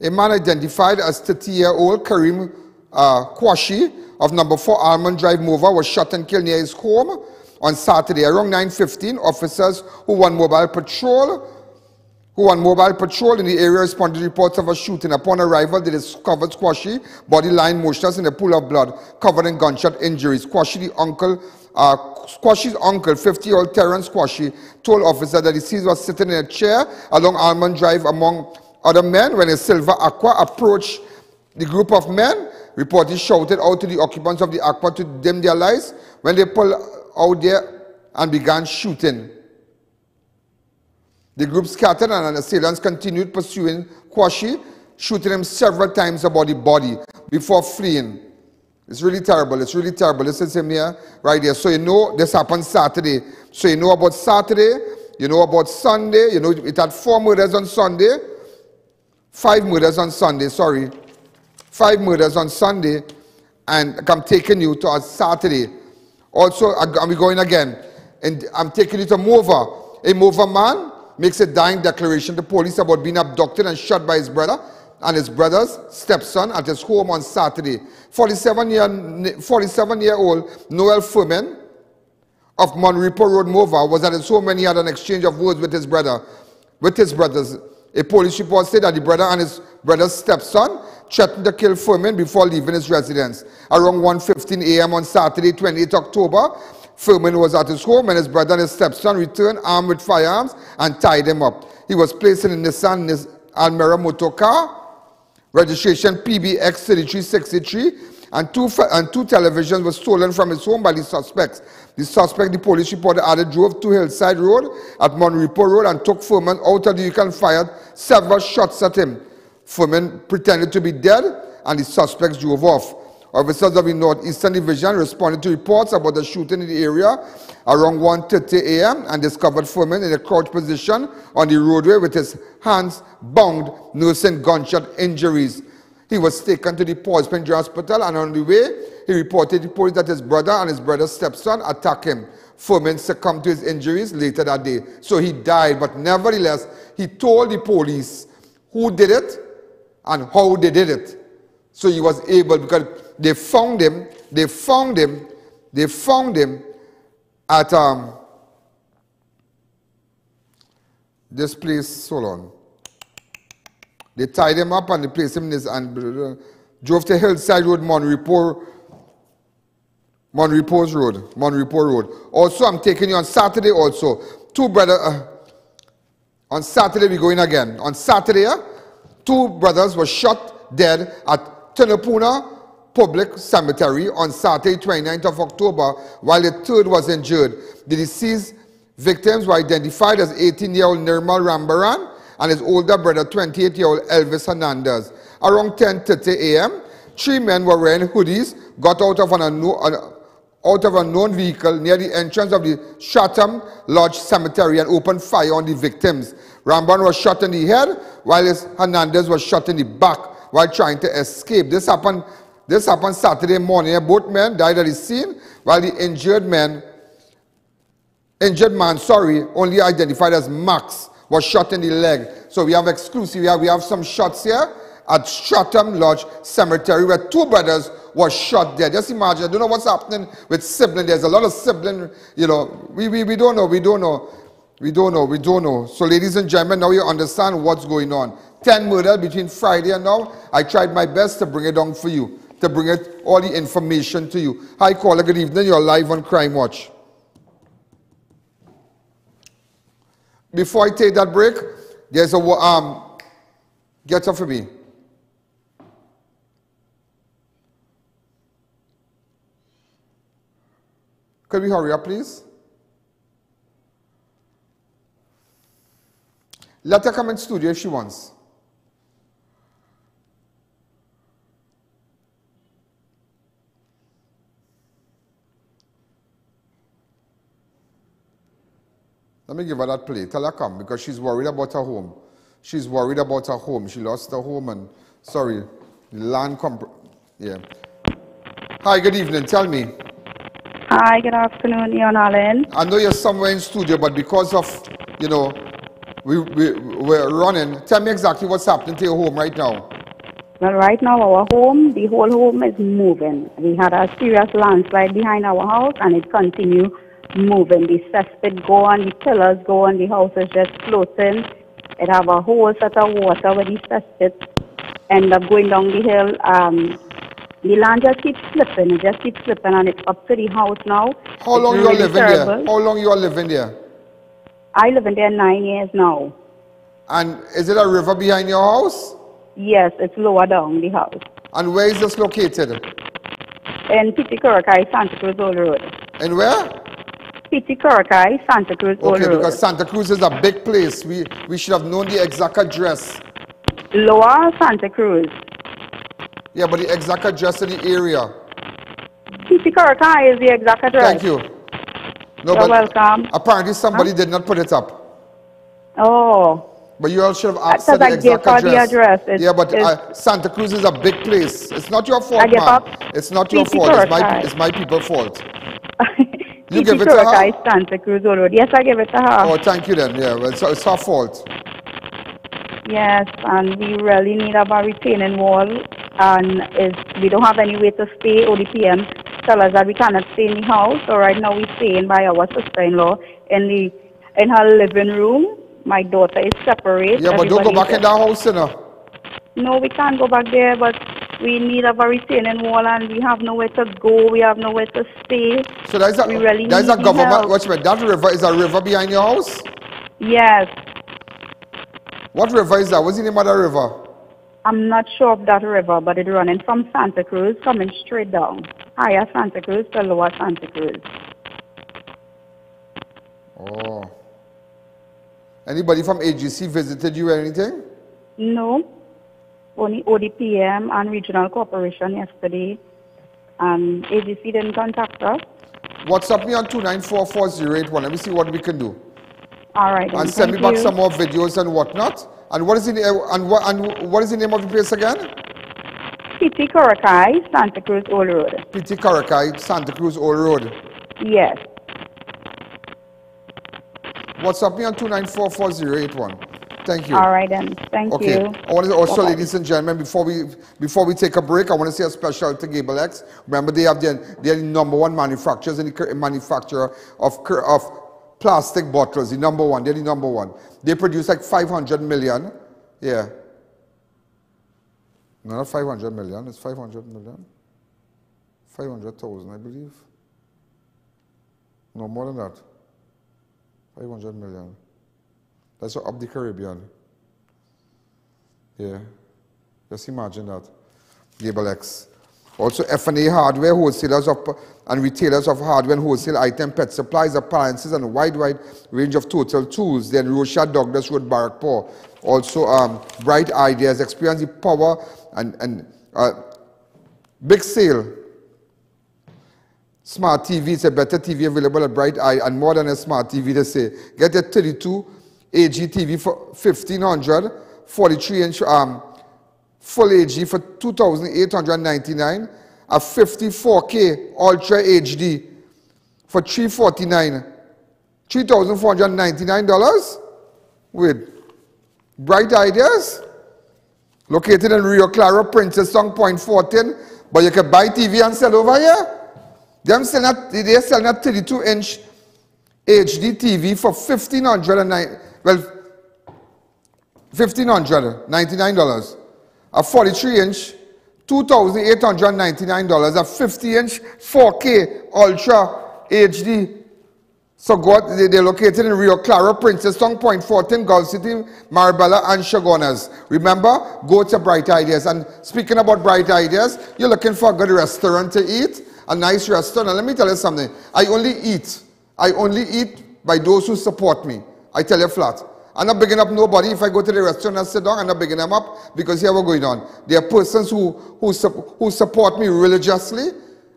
A man identified as thirty-year-old Karim uh, Kwashi of number four Almond Drive, Mova, was shot and killed near his home on Saturday. Around nine fifteen, officers who were on mobile patrol, who on mobile patrol in the area responded to reports of a shooting. Upon arrival, they discovered Kwashi, body lying motionless in a pool of blood, covered in gunshot injuries. Kwashi, the uncle, uh, Kwashi's uncle, fifty-year-old Terence Kwashi, told officers that the deceased was sitting in a chair along Almond Drive among other men when a silver Aqua approached the group of men. Reporters shouted out to the occupants of the Aqua to dim their lights. When they pulled out there and began shooting, the group scattered and the assailants continued pursuing Kwashi, shooting him several times about the body before fleeing. It's really terrible. It's really terrible. This is him here, right there. So you know this happened Saturday. So you know about Saturday. You know about Sunday. You know it had four murders on Sunday. Five murders on Sunday. Sorry. Five murders on Sunday. And I'm taking you to a Saturday. Also, I'm going again, and I'm taking it to Mova. A Mova man makes a dying declaration to police about being abducted and shot by his brother, and his brother's stepson at his home on Saturday. forty-seven-year-old Noel Furman of Monrepo Road, Mova, was at his home when he had an exchange of words with his brother. With his brothers, a police report said that the brother and his brother's stepson threatened to kill Furman before leaving his residence. Around one fifteen a m on Saturday, the twenty-eighth of October, Furman was at his home and his brother and his stepson returned armed with firearms and tied him up. He was placed in a Nissan Almera motor car, registration P B X three three six three, and two, and two televisions were stolen from his home by the suspects. The suspect, the police reported, added, drove to Hillside Road at Monrepo Road and took Furman out of the vehicle and fired several shots at him. Furman pretended to be dead and the suspects drove off. Officers of the Northeastern Division responded to reports about the shooting in the area around one thirty a m and discovered Furman in a crouched position on the roadway with his hands bound, nursing gunshot injuries. He was taken to the Paul's Penjure Hospital, and on the way, he reported to the police that his brother and his brother's stepson attacked him. Furman succumbed to his injuries later that day, so he died. But nevertheless, he told the police who did it and how they did it. So he was able, because they found him, they found him, they found him at um, this place, hold on. They tied him up and they placed him in his, and uh, drove to Hillside Road, Monrepo, Monrepo's Road, Monrepo Road. Also, I'm taking you on Saturday also. Two brothers, uh, on Saturday we go in again. On Saturday, uh, two brothers were shot dead at Tunapuna Public Cemetery on Saturday, the twenty-ninth of October, while the third was injured. The deceased victims were identified as eighteen-year-old Nirmal Rambaran and his older brother, twenty-eight-year-old Elvis Hernandez. Around ten thirty a m, three men were wearing hoodies, got out of an unknown, an, out of a known vehicle near the entrance of the Chatham Lodge Cemetery and opened fire on the victims. Rambaran was shot in the head, while his Hernandez was shot in the back while trying to escape. This happened This happened Saturday morning. Both men died at the scene, while the injured man, injured man, sorry, only identified as Max, was shot in the leg. So we have exclusive, we have, we have some shots here at Stratham Lodge Cemetery, where two brothers were shot there. Just imagine, I don't know what's happening with sibling. There's a lot of sibling, you know, we, we, we don't know, we don't know, we don't know, we don't know. So ladies and gentlemen, now you understand what's going on. ten murders between Friday and now. I tried my best to bring it down for you, to bring it, all the information to you. Hi, caller, good evening. You're live on Crime Watch. Before I take that break, there's a, um, get off of me. Could we hurry up, please? Let her come in studio if she wants. Let me give her that play. Tell her come, because she's worried about her home. She's worried about her home. She lost her home and, sorry, the land comp... Yeah. Hi, good evening. Tell me. Hi, good afternoon, Ian Alleyne. I know you're somewhere in studio, but because of, you know, we, we, we're running. Tell me exactly what's happening to your home right now. Well, right now, our home, the whole home is moving. We had a serious landslide behind our house, and it continued moving. The cesspit go on, the pillars go on, the house is just floating. It have a whole set of water with the cesspit end up going down the hill. Um, the land just keeps slipping, it just keeps slipping, and it's up to the house now. How long you are living there? How long you are living there? I live in there nine years now. And is it a river behind your house? Yes, it's lower down the house. And where is this located? In Petit Curucaye, Santa Cruz Old Road. And where? Petit Curucaye, Santa Cruz Old Road. Okay, because Santa Cruz is a big place. We we should have known the exact address. Lower Santa Cruz. Yeah, but the exact address of the area. Petit Curucaye is the exact address. Thank you. No, You're welcome. Apparently somebody huh? did not put it up. Oh. But you all should have asked for the exact address. address. It's, yeah, but uh, Santa Cruz is a big place. It's not your fault, ma'am. It's not your fault. It's my, it's my people's fault. You give it to her? Santa Cruz already. Yes, I give it to her. Oh, thank you then. Yeah, well, it's, it's her fault. Yes, and we really need a retaining wall, and is we don't have any way to stay. Or the P M tell us that we cannot stay in the house, so right now we're staying by our sister-in-law in the in her living room. My daughter is separate. Yeah, but everybody don't go back in that house, you know. No, we can't go back there, but we need a retaining wall, and we have nowhere to go. We have nowhere to stay. So that's a we really that's need a government. What's that? That river is a river behind your house. Yes. What river is that? What's the name of that river? I'm not sure of that river, but it's running from Santa Cruz, coming straight down. Higher Santa Cruz to Lower Santa Cruz. Oh. Anybody from A G C visited you or anything? No. Only O D P M and Regional Corporation yesterday. Um, A G C didn't contact us. WhatsApp me on two nine four, four zero eight one. Let me see what we can do. All right, and send me back you. some more videos and whatnot. And what is the uh, and what and what is the name of the place again? Petit Curucaye, Santa Cruz Old Road. Petit Curucaye, Santa Cruz Old Road. Yes. WhatsApp me on two nine four four zero eight one. Thank you. All right then. Thank okay. you. Okay. I want to also, bye-bye. Ladies and gentlemen, before we before we take a break, I want to say a special to Gable X. Remember, they have their they're the number one manufacturers and the manufacturer of of. plastic bottles, the number one. They're the number one. They produce like five hundred million. Yeah. No, not five hundred million. It's five hundred million. five hundred thousand, I believe. No, more than that. five hundred million. That's up the Caribbean. Yeah. Just imagine that. Gable X. Also, F and A hardware, wholesalers of, and retailers of hardware and wholesale items, pet supplies, appliances, and a wide, wide range of total tools. Then Rochard, Douglas Road, Barrackpore. Also, um, Bright Ideas, experience the power and, and uh, big sale. Smart T V, it's a better T V available at Bright Eye, and more than a smart T V, they say. Get a thirty-two A G T V for fifteen hundred, forty-three inch, um, Full H D for two thousand eight hundred ninety-nine dollars, a fifty-four K Ultra H D for three hundred forty-nine dollars, three thousand four hundred ninety-nine dollars with Bright Ideas, located in Rio Claro, Princeton, Point fourteen, but you can buy T V and sell over here. Them sell not, they're selling a thirty-two inch H D T V for fifteen hundred ninety-nine dollars, well, fifteen hundred ninety-nine dollars. A forty-three inch, two thousand eight hundred ninety-nine dollars, a fifty inch four K Ultra H D. So God, they, they're located in Rio Claro, Princeton, Point fourteen, Gulf City, Maribela, and Chagonas. Remember, go to Bright Ideas. And speaking about Bright Ideas, you're looking for a good restaurant to eat, a nice restaurant. And let me tell you something. I only eat. I only eat by those who support me. I tell you flat. I'm not bigging up nobody. If I go to the restaurant and sit down, I'm not bigging them up, because here we're going on. There are persons who, who, who support me religiously,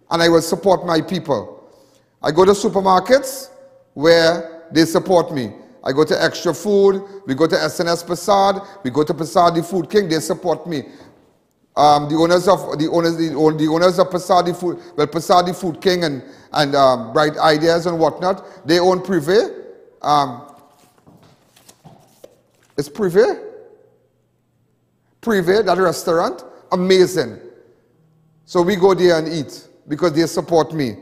and I will support my people. I go to supermarkets where they support me. I go to Extra Food. We go to S N S Passad. We go to Passad the Food King. They support me. Um, the owners of the owners the, the owners of Passad the Food, well, Passad the Food King and, and um, Bright Ideas and whatnot, they own Privé. Um, It's Privé. Privé, that restaurant, amazing. So we go there and eat because they support me.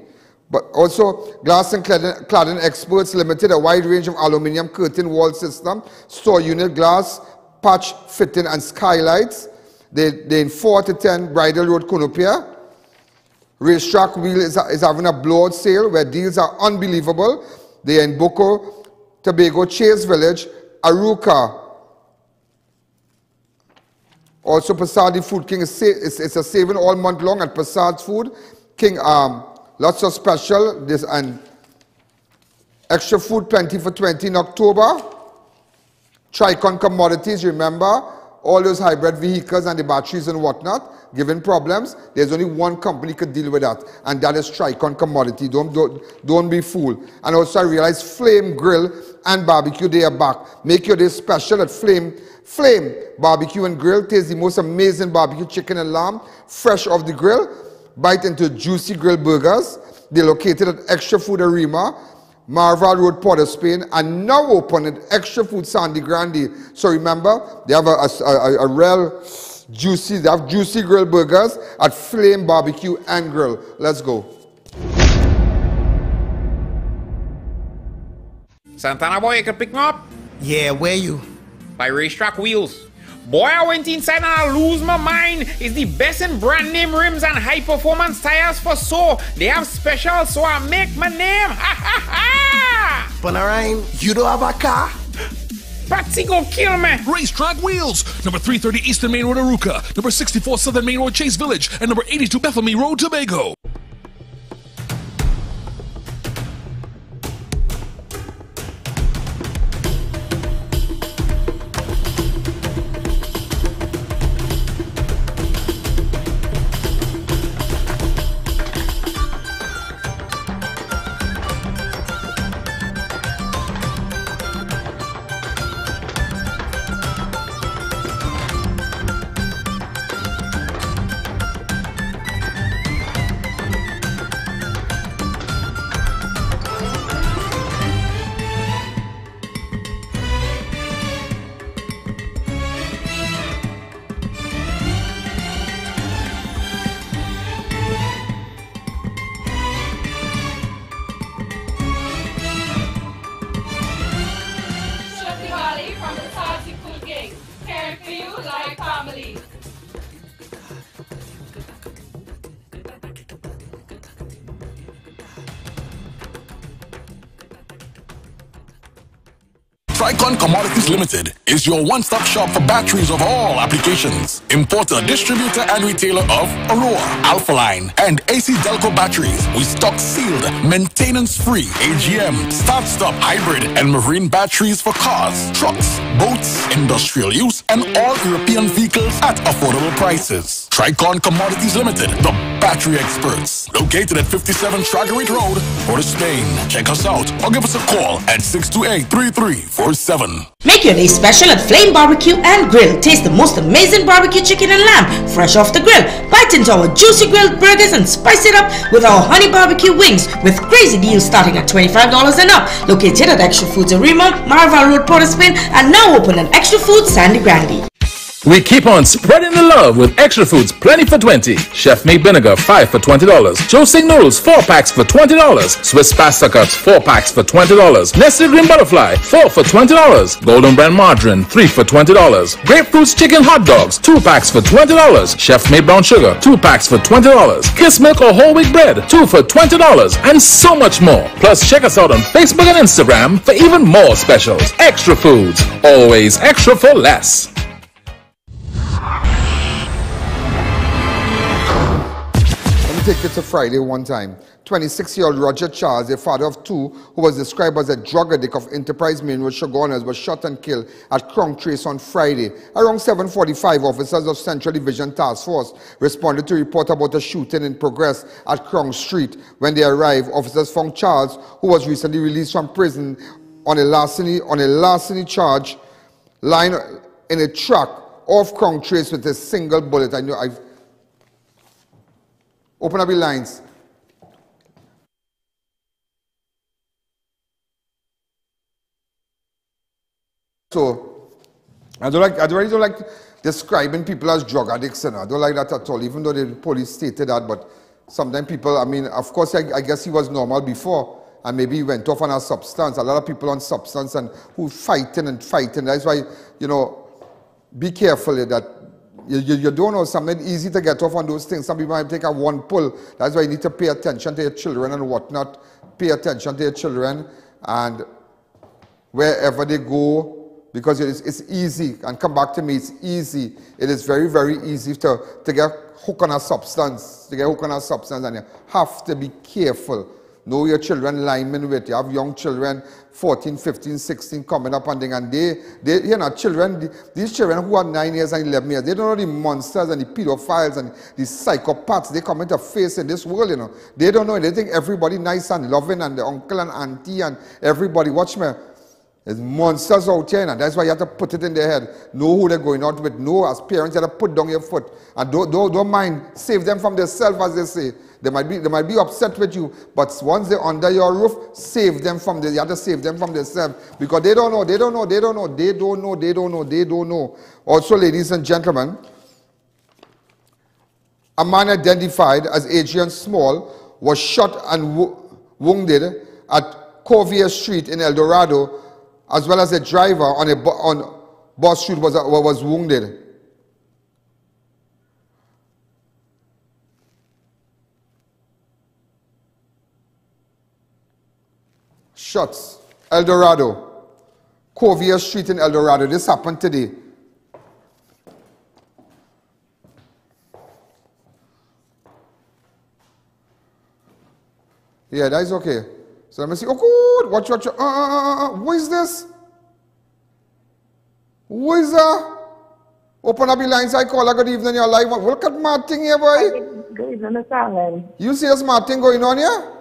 But also, Glass and Cladding, Cladding Experts Limited, a wide range of aluminium curtain wall system, store unit glass, patch fitting, and skylights. They, they're in four to ten Bridal Road, Kunupia. Racetrack Wheel is, is having a blowout sale where deals are unbelievable. They're in Boko, Tobago, Chase Village, Aruka. Also, Passad the Food King is it's, it's a saving all month long at Passad's Food King. Um, lots of special this and extra food plenty for twenty in October. Tricon Commodities, remember all those hybrid vehicles and the batteries and whatnot giving problems. There's only one company could deal with that, and that is Tricon Commodity. Don't don't, don't be fooled. And also, I realize Flame Grill and Barbecue, they are back. Make your day special at Flame Flame Barbecue and Grill. Taste the most amazing barbecue chicken and lamb fresh off the grill. Bite into juicy grill burgers. They're located at Extra Food Arima, Marval Road, Port of Spain, and now open at Extra Food Sandy Grande. So remember, they have a, a, a, a real juicy, they have juicy grilled burgers at Flame Barbecue and Grill. Let's go. Santana boy, you can pick me up? Yeah, where you? By Racetrack Wheels. Boy, I went inside and I lose my mind. It's the best in brand name rims and high performance tires for so. They have special, so I make my name. Ha ha ha! Panarine, you don't have a car? Patsy go kill me. Racetrack Wheels. Number three thirty Eastern Main Road, Aruca. Number sixty-four Southern Main Road, Chase Village. And number eighty-two Bethlehem Road, Tobago. Tricon Commodities Limited is your one-stop shop for batteries of all applications. Importer, distributor, and retailer of Aurora, Alphaline, and A C Delco batteries. We stock sealed, maintenance-free, A G M, start-stop, hybrid, and marine batteries for cars, trucks, boats, industrial use, and all European vehicles at affordable prices. Tricon Commodities Limited, the battery experts. Located at fifty-seven Tragorit Road, Port of Spain. Check us out or give us a call at six two eight, three three four seven. Make your day special at Flame Barbecue and Grill. Taste the most amazing barbecue chicken and lamb fresh off the grill. Bite into our juicy grilled burgers and spice it up with our honey barbecue wings with crazy deals starting at twenty-five dollars and up. Located at Extra Foods Arima, Marval Road, Port of Spain, and now open at Extra Foods Sandy Grande. We keep on spreading the love with Extra Foods Plenty for twenty. Chef Mate Vinegar five for twenty dollars. Joe Sing Noodles four packs for twenty dollars. Swiss pasta cuts four packs for twenty dollars. Nestle Green Butterfly four for twenty dollars. Golden Brand Margarine three for twenty dollars. Grapefruits Chicken Hot Dogs two packs for twenty dollars. Chef Mate Brown Sugar two packs for twenty dollars. Kiss Milk or Whole Wheat Bread two for twenty dollars. And so much more. Plus check us out on Facebook and Instagram for even more specials. Extra Foods. Always extra for less. Take it to Friday one time. twenty-six-year-old Roger Charles, a father of two, who was described as a drug addict of Enterprise Main Road, Shogunas, was shot and killed at Crown Trace on Friday. Around seven forty-five, officers of Central Division Task Force responded to a report about a shooting in progress at Crown Street. When they arrived, officers found Charles, who was recently released from prison on a larceny, on a larceny charge, lying in a truck off Crown Trace with a single bullet. I know I've Open up your lines. So, I don't like, I really don't like describing people as drug addicts, and I don't like that at all, even though the police stated that, but sometimes people, I mean, of course, I, I guess he was normal before, and maybe he went off on a substance. A lot of people on substance and who fighting and fighting. That's why, you know, be careful that You, you, you don't know, something easy to get off on those things. Some people might take a one pull. That's why you need to pay attention to your children and whatnot. Pay attention to your children and wherever they go, because it is, it's easy. And come back to me, it's easy. It is very, very easy to, to get hooked on a substance, to get hooked on a substance, and you have to be careful. Know your children linemen with. You have young children, fourteen, fifteen, sixteen, coming up and thing, and they, they, you know, children, these children who are nine years and eleven years, they don't know the monsters and the pedophiles and the psychopaths they come into face in this world, you know. They don't know. They think everybody nice and loving and the uncle and auntie and everybody. Watch me. There's monsters out here, and that's why you have to put it in their head. Know who they're going out with. Know, as parents, you have to put down your foot. And don't, don't, don't mind. Save them from themselves, as they say. They might be, they might be upset with you, but once they're under your roof, save them from the, you have to save them from themselves. Because they don't know, they don't know, they don't know, they don't know, they don't know, they don't know. Also, ladies and gentlemen, a man identified as Adrian Small was shot and wo wounded at Corvier Street in El Dorado, as well as a driver on a on Boss Street was, was wounded. Shots, El Dorado, Corvier Street in El Dorado. This happened today. Yeah, that is okay. So let me see. Oh, good. Watch, watch. Uh, uh, uh, who is this? Who is that? Open up the lines. I call. I good evening. You're live. Look at Martin here, boy. Good evening. You see this Martin going on here?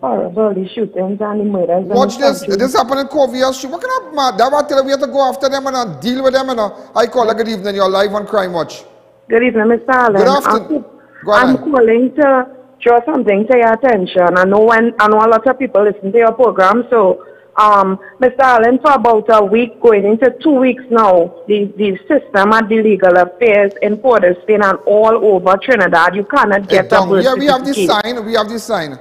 Horrible shootings and the murders. Watch this. This happened in Corvier Street. What kind of mad? That's why I tell you we have to go after them and uh, deal with them. And uh, I call. I good evening. You're live on Crime Watch. Good evening, Mister Allen. Good afternoon. I'm, go I'm calling to draw something to your attention. I know when I know a lot of people listen to your program, so um, Mister Allen, for about a week, going into two weeks now, the, the system at the legal affairs in Port of Spain and all over Trinidad, you cannot get a birth certificate. Yeah, we have this sign. We have this sign.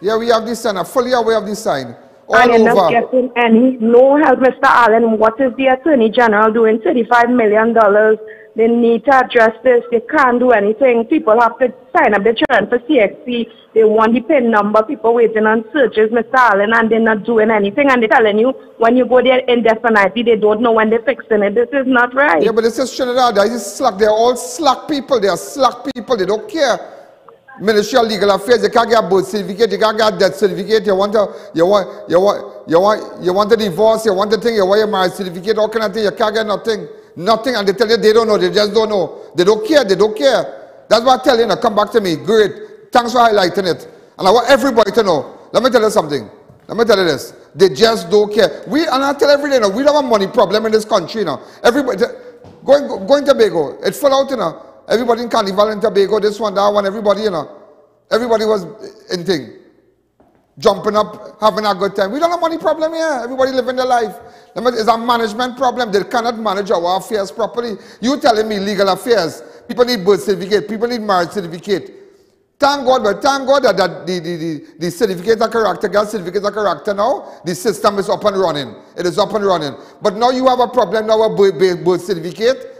Yeah, we have this sign. I'm fully aware of this sign. All and you're not getting any, no help, Mister Allen. What is the Attorney General doing? thirty-five million dollars. They need to address this. They can't do anything. People have to sign up their children for C X C. They want the PIN number. People waiting on searches, Mister Allen, and they're not doing anything. And they're telling you when you go there indefinitely, they don't know when they're fixing it. This is not right. Yeah, but this is Trinidad. This is slack. They're all slack people. They are slack people. They don't care. Ministry of Legal Affairs, they can't get a birth certificate, they can't get a death certificate, you want a, you want, you want, you want, you want a divorce, you want a thing, you want a marriage certificate, all kind of thing, you can't get nothing, nothing, and they tell you they don't know, they just don't know, they don't care, they don't care. That's what I tell you, now come back to me, great, thanks for highlighting it, and I want everybody to know, let me tell you something, let me tell you this, they just don't care. We, and I tell every day now, we don't have a money problem in this country now, everybody, going, going go in Tobago, it's full out, you know. Everybody in Carnival and Tobago, this one, that one, everybody, you know. Everybody was in thing. Jumping up, having a good time. We don't have money problem here. Everybody living their life. It's a management problem. They cannot manage our affairs properly. You telling me legal affairs. People need birth certificate. People need marriage certificate. Thank God, but thank God that, that the, the, the, the certificate of character, girl certificate of character now, the system is up and running. It is up and running. But now you have a problem now with birth certificate,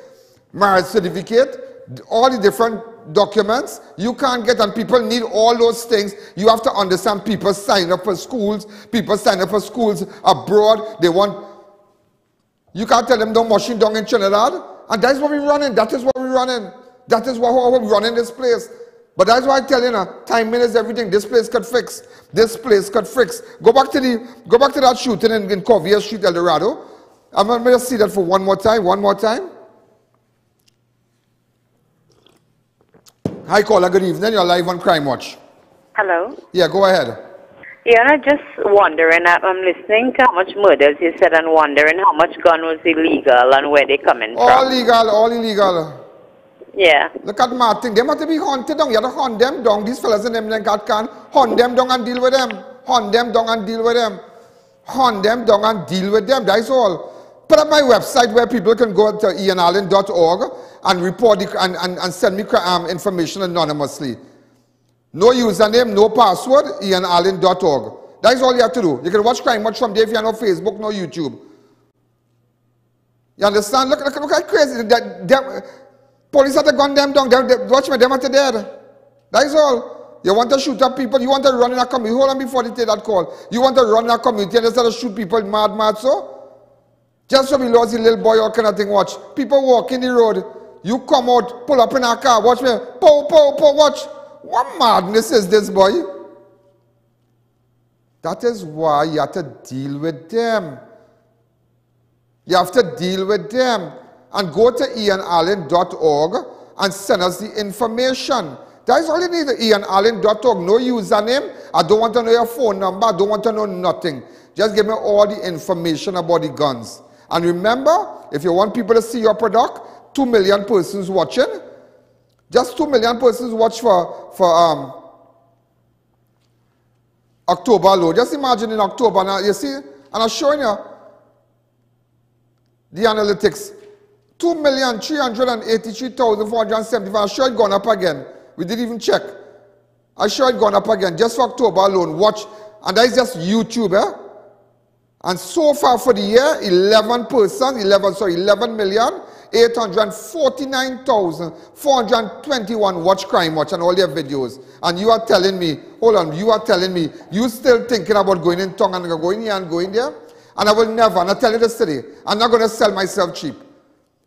marriage certificate, all the different documents you can't get, and people need all those things. You have to understand people sign up for schools, people sign up for schools abroad. They want, you can't tell them don't machine down in Trinidad, and that's what we're running, that is what we're running, that is what we're running this place. But that's why I tell you now, timing is everything. This place could fix, this place could fix. Go back to the, go back to that shooting in, in Corvier Street, El Dorado. I'm gonna see that for one more time, one more time. Hi, caller. Good evening. You're live on Crime Watch. Hello. Yeah, go ahead. Yeah, I'm just wondering. I'm listening to how much murders you said and wondering how much gun was illegal and where they coming all from. All illegal, all illegal. Yeah. Look at Martin. They must be hunted down. You have to hunt them down. These fellas in them that can hunt them down and deal with them. Hunt them down and deal with them. Hunt them down and deal with them. That's all. Put up my website where people can go to ian alleyne dot org and report the, and, and, and send me um, information anonymously. No username, no password, ian alleyne dot org. That's all you have to do. You can watch Crime Watch from there if you're on Facebook, no YouTube. You understand? Look, look, look how crazy. That, that, police have to gun them down. They, they, watch me, them are dead. That's all. You want to shoot up people, you want to run in a community. Hold on before they take that call. You want to run in a community and instead of shoot people mad, mad, so? Just so we lost the little boy, all kind of thing, watch. People walk in the road, you come out, pull up in a car, watch me, pow, pow, pow, watch. What madness is this, boy? That is why you have to deal with them. You have to deal with them. And go to ian alleyne dot org and send us the information. That is all you need, ian alleyne dot org. No username. I don't want to know your phone number. I don't want to know nothing. Just give me all the information about the guns. And remember, if you want people to see your product, two million persons watching. Just two million persons watch for, for um, October alone. Just imagine in October now, you see, and I'm showing you the analytics. two million three hundred eighty-three thousand four hundred seventy-five. I'm sure it's gone up again. We didn't even check. I'm sure it's gone up again. Just for October alone. Watch. And that is just YouTube, eh? And so far for the year, eleven persons, eleven, sorry, eleven million eight hundred forty-nine thousand four hundred twenty-one watch Crime Watch and all their videos. And you are telling me, hold on, you are telling me, you still thinking about going in tongue and going here and going there? And I will never, and I tell you this today, I'm not going to sell myself cheap.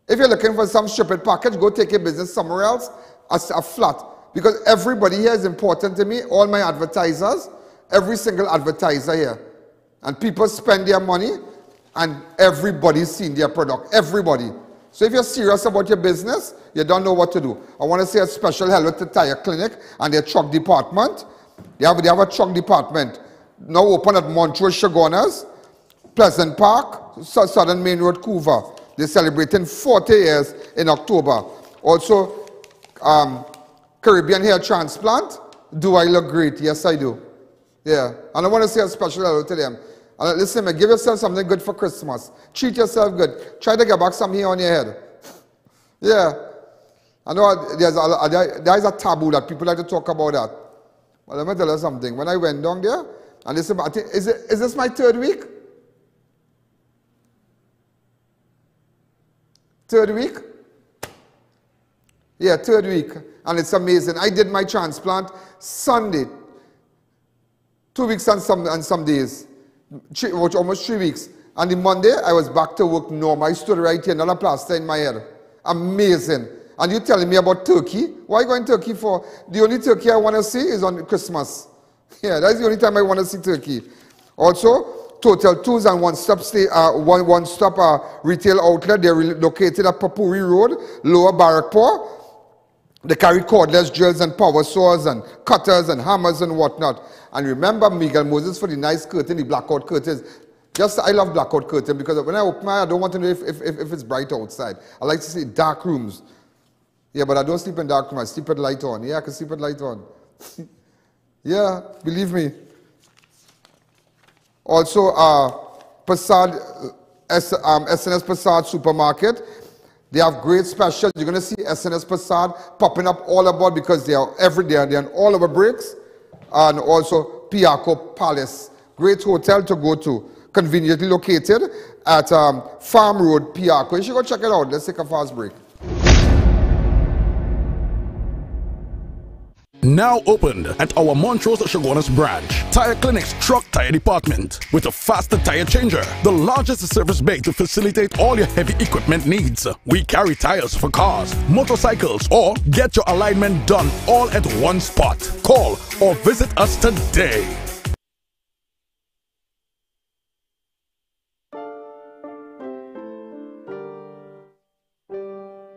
If you're looking for some stupid package, go take your business somewhere else, as a flat. Because everybody here is important to me, all my advertisers, every single advertiser here. And people spend their money, and everybody's seen their product. Everybody. So if you're serious about your business, you don't know what to do. I want to say a special hello to Tire Clinic and their truck department. They have, they have a truck department. Now open at Montrose Chagonas, Pleasant Park, Southern Main Road, Coover. They're celebrating forty years in October. Also, um, Caribbean hair transplant. Do I look great? Yes, I do. Yeah, and I want to say a special hello to them. And listen, man, give yourself something good for Christmas. Treat yourself good. Try to get back some hair on your head. Yeah. I know there's a, there, there is a taboo that people like to talk about that. Well, let me tell you something. When I went down there, and listen, I think, is, it, is this my third week? Third week? Yeah, third week. And it's amazing. I did my transplant Sunday. Two weeks and some, and some days, three, almost three weeks. And the Monday, I was back to work normal. I stood right here, another plaster in my head. Amazing. And you're telling me about Turkey? Why going to Turkey for? The only Turkey I want to see is on Christmas. Yeah, that's the only time I want to see Turkey. Also, Total Tools and One Stop stay, uh, one, one stop uh, Retail Outlet. They're located at Papuri Road, Lower Barrackpore. They carry cordless drills and power saws and cutters and hammers and whatnot. And remember Miguel Moses for the nice curtain, the blackout curtains. Just, I love blackout curtain because when I open my eye, I don't want to know if, if, if it's bright outside. I like to see dark rooms. Yeah, but I don't sleep in dark rooms. I sleep with light on. Yeah, I can sleep with light on. Yeah, believe me. Also, uh, Passad, S, um, S N S Passad Supermarket. They have great specials. You're going to see S N S Passad popping up all about because they are every day. They're on all over breaks. And also Piaco Palace. Great hotel to go to. Conveniently located at um, Farm Road, Piaco. You should go check it out. Let's take a fast break. Now opened at our Montrose Chagonas branch, Tire Clinic's truck tire department with a faster tire changer, the largest service bay to facilitate all your heavy equipment needs. We carry tires for cars, motorcycles, or get your alignment done all at one spot. Call or visit us today.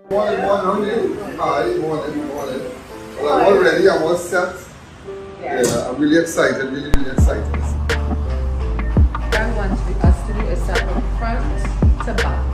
Well, I'm all ready, I'm all set. Yeah. yeah, I'm really excited, really, really excited. Brian wants us to do a start from front to back,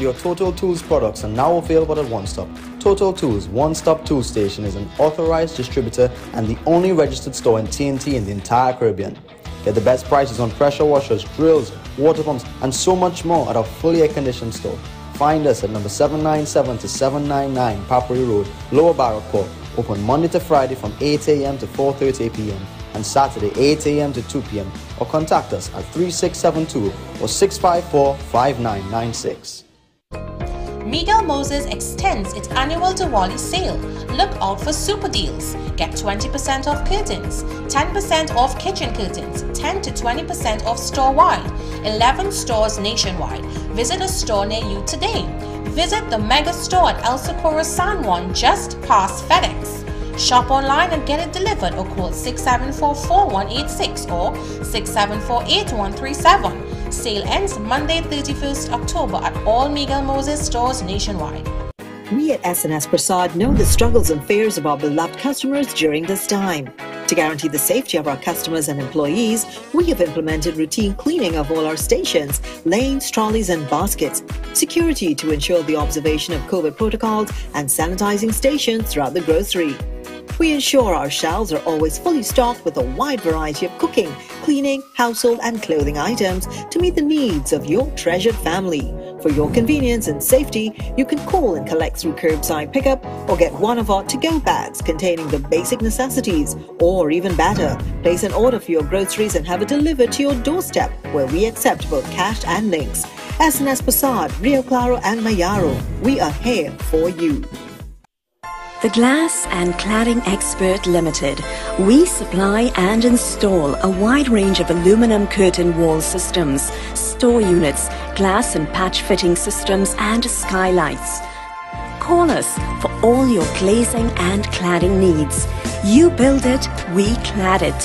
Your Total Tools products are now available at One Stop. Total Tools One Stop Tool Station is an authorized distributor and the only registered store in T N T in the entire Caribbean. Get the best prices on pressure washers, drills, water pumps, and so much more at our fully air-conditioned store. Find us at number seven ninety-seven to seven ninety-nine Papuri Road, Lower Barrackpore. Open Monday to Friday from eight A M to four thirty P M and Saturday eight A M to two P M or contact us at three six seven two or six five four, five nine nine six. Miguel Moses extends its annual Diwali sale. Look out for super deals. Get twenty percent off curtains, ten percent off kitchen curtains, ten to twenty percent off store-wide, eleven stores nationwide. Visit a store near you today. Visit the mega store at El Socorro San Juan just past FedEx. Shop online and get it delivered or call six seven four, four one eight six or six seven four, eight one three seven. Sale ends Monday, thirty-first October at all Miguel Moses stores nationwide. We at S N S Prasad know the struggles and fears of our beloved customers during this time. To guarantee the safety of our customers and employees, we have implemented routine cleaning of all our stations, lanes, trolleys and baskets, security to ensure the observation of COVID protocols and sanitizing stations throughout the grocery. We ensure our shelves are always fully stocked with a wide variety of cooking, cleaning, household and clothing items to meet the needs of your treasured family. For your convenience and safety, you can call and collect through curbside pickup or get one of our to-go bags containing the basic necessities, or even better, place an order for your groceries and have it delivered to your doorstep, where we accept both cash and links. S N S Prasad, Rio Claro and Mayaro, we are here for you. The Glass and Cladding Expert Limited. We supply and install a wide range of aluminum curtain wall systems, store units, glass and patch fitting systems and skylights. Call us for all your glazing and cladding needs. You build it, we clad it.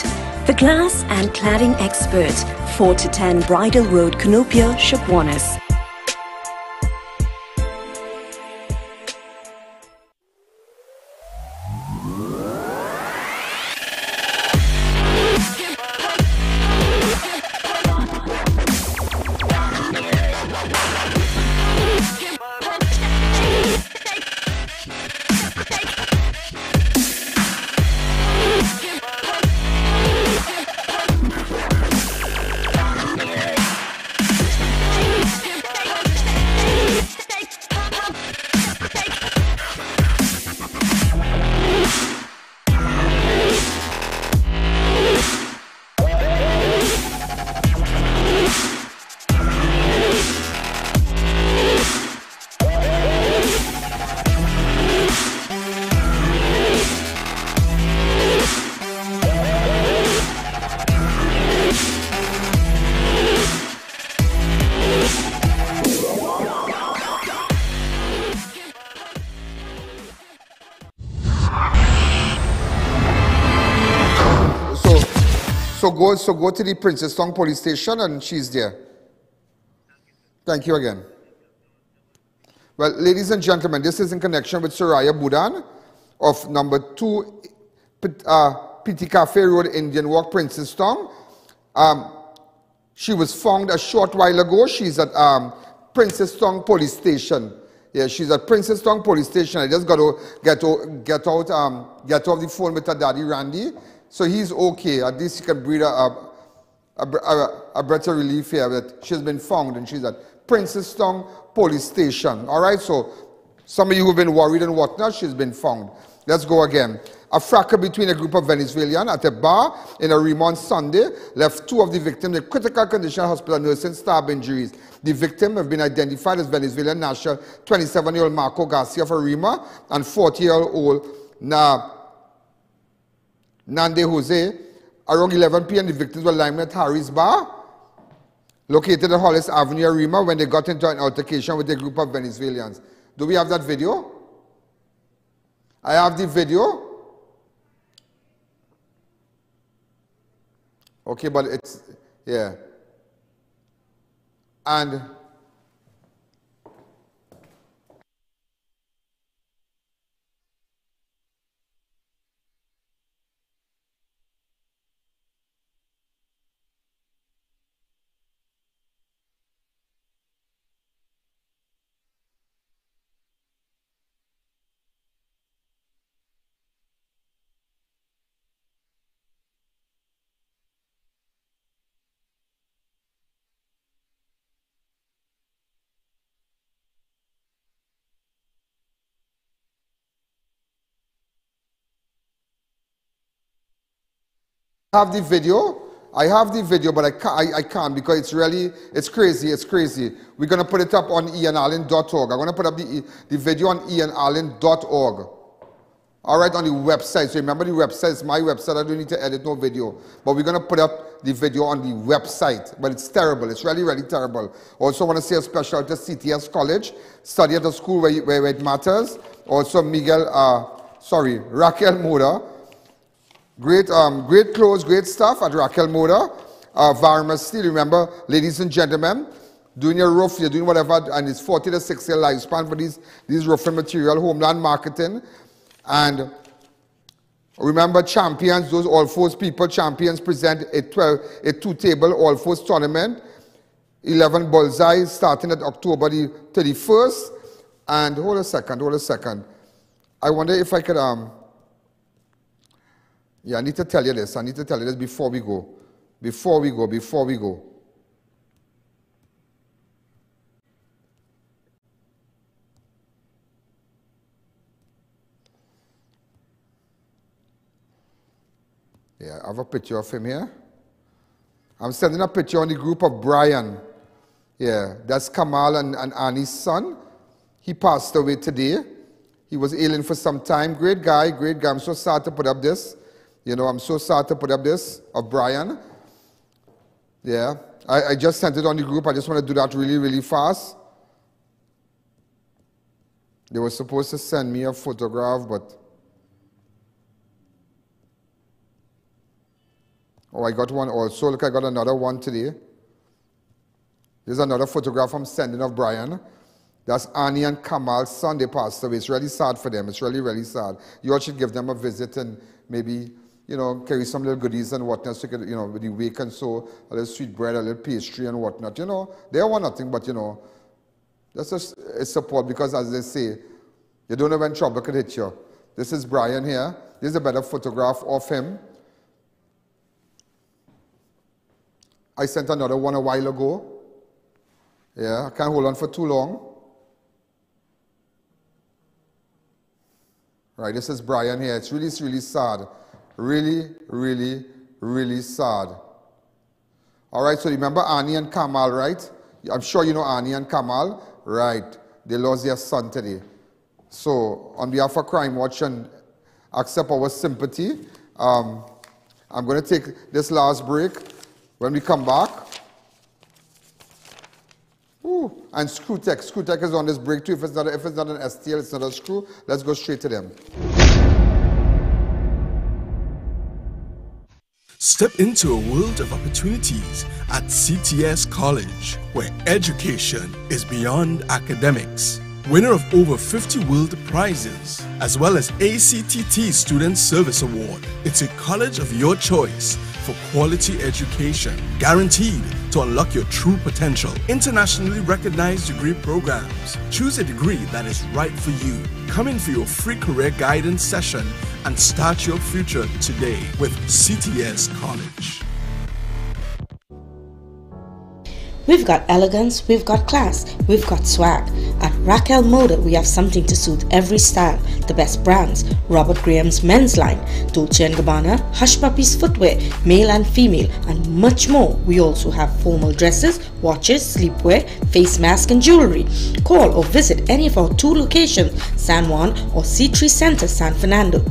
The Glass and Cladding Expert, four to ten Bridal Road, Canopia, Shopwanis. So go, so go to the Princestown Police Station and she's there. Thank you again. Well, ladies and gentlemen, this is in connection with Soraya Budan of number two uh, Petit Curucaye Road, Indian Walk, Princestown. Um, she was found a short while ago. She's at um, Princestown Police Station. Yeah, she's at Princestown Police Station. I just got to get, to, get out, um, get off the phone with her daddy, Randy. So he's okay. At least he can breathe a, a, a, a breath of relief here that she's been found and she's at Princestown Police Station. All right, so some of you who've been worried and whatnot, she's been found. Let's go again. A fracas between a group of Venezuelans at a bar in Arima on Sunday left two of the victims in critical condition, hospital nursing stab injuries. The victims have been identified as Venezuelan national twenty-seven-year-old Marco Garcia of Arima and forty-year-old Na. Nande Jose. Around eleven p m, the victims were lying at Harry's Bar, located at Hollis Avenue, Arima, when they got into an altercation with a group of Venezuelans. Do we have that video? I have the video. Okay, but it's, yeah. And have the video. I have the video, but I can't, I, I can't because it's really, it's crazy, it's crazy. We're going to put it up on ian alleyne dot org. I'm going to put up the, the video on ian alleyne dot org. All right, on the website. So remember the website, it's my website. I don't need to edit no video. But we're going to put up the video on the website, but it's terrible. It's really, really terrible. Also want to say a special to C T S College, study at a school where, where, where it matters. Also Miguel, uh, sorry, Raquel Moda. Great, um, great clothes, great stuff at Raquel Moda. Uh, Varma Steel, remember, ladies and gentlemen, doing your roof, you're doing whatever, and it's forty to sixty year lifespan for these, these roofing material, homeland marketing. And remember, champions, those all fours people, champions present a twelve, a two-table all fours tournament, eleven bullseyes starting at October the thirty-first. And hold a second, hold a second. I wonder if I could, um, yeah, I need to tell you this, I need to tell you this before we go. Before we go, before we go. Yeah, I have a picture of him here. I'm sending a picture on the group of Brian. Yeah, that's Kamal and, and Annie's son. He passed away today. He was ailing for some time. Great guy, great guy. I'm so sad to put up this. You know, I'm so sad to put up this of Brian. Yeah, I, I just sent it on the group. I just want to do that really, really fast. They were supposed to send me a photograph, but... Oh, I got one also. Look, I got another one today. There's another photograph I'm sending of Brian. That's Annie and Kamal's son. They passed away. It's really sad for them. It's really, really sad. You all should give them a visit and maybe... you know, carry some little goodies and whatnot, so you could, you know, with the wake and so, a little sweet bread, a little pastry and whatnot, you know. They want nothing but, you know, that's just a support because, as they say, you don't know when trouble could hit you. This is Brian here. This is a better photograph of him. I sent another one a while ago. Yeah, I can't hold on for too long. Right, this is Brian here. It's really, it's really sad. Really, really, really sad. All right, so remember Annie and Kamal, right? I'm sure you know Annie and Kamal, right? They lost their son today. So, on behalf of Crime Watch, and accept our sympathy. Um, I'm going to take this last break. When we come back, ooh, and Screwtech. Screwtech is on this break too. If it's not, if it's not an S T L, it's not a screw. Let's go straight to them. Step into a world of opportunities at C T S College, where education is beyond academics. Winner of over fifty world prizes, as well as A C T T Student Service Award. It's a college of your choice for quality education, guaranteed to unlock your true potential. Internationally recognized degree programs. Choose a degree that is right for you. Come in for your free career guidance session and start your future today with C T S College. We've got elegance, we've got class, we've got swag. At Raquel Moda, we have something to suit every style. The best brands, Robert Graham's men's line, Dolce and Gabbana, Hush Puppies footwear, male and female, and much more. We also have formal dresses, watches, sleepwear, face mask, and jewelry. Call or visit any of our two locations, San Juan or C three Center, San Fernando.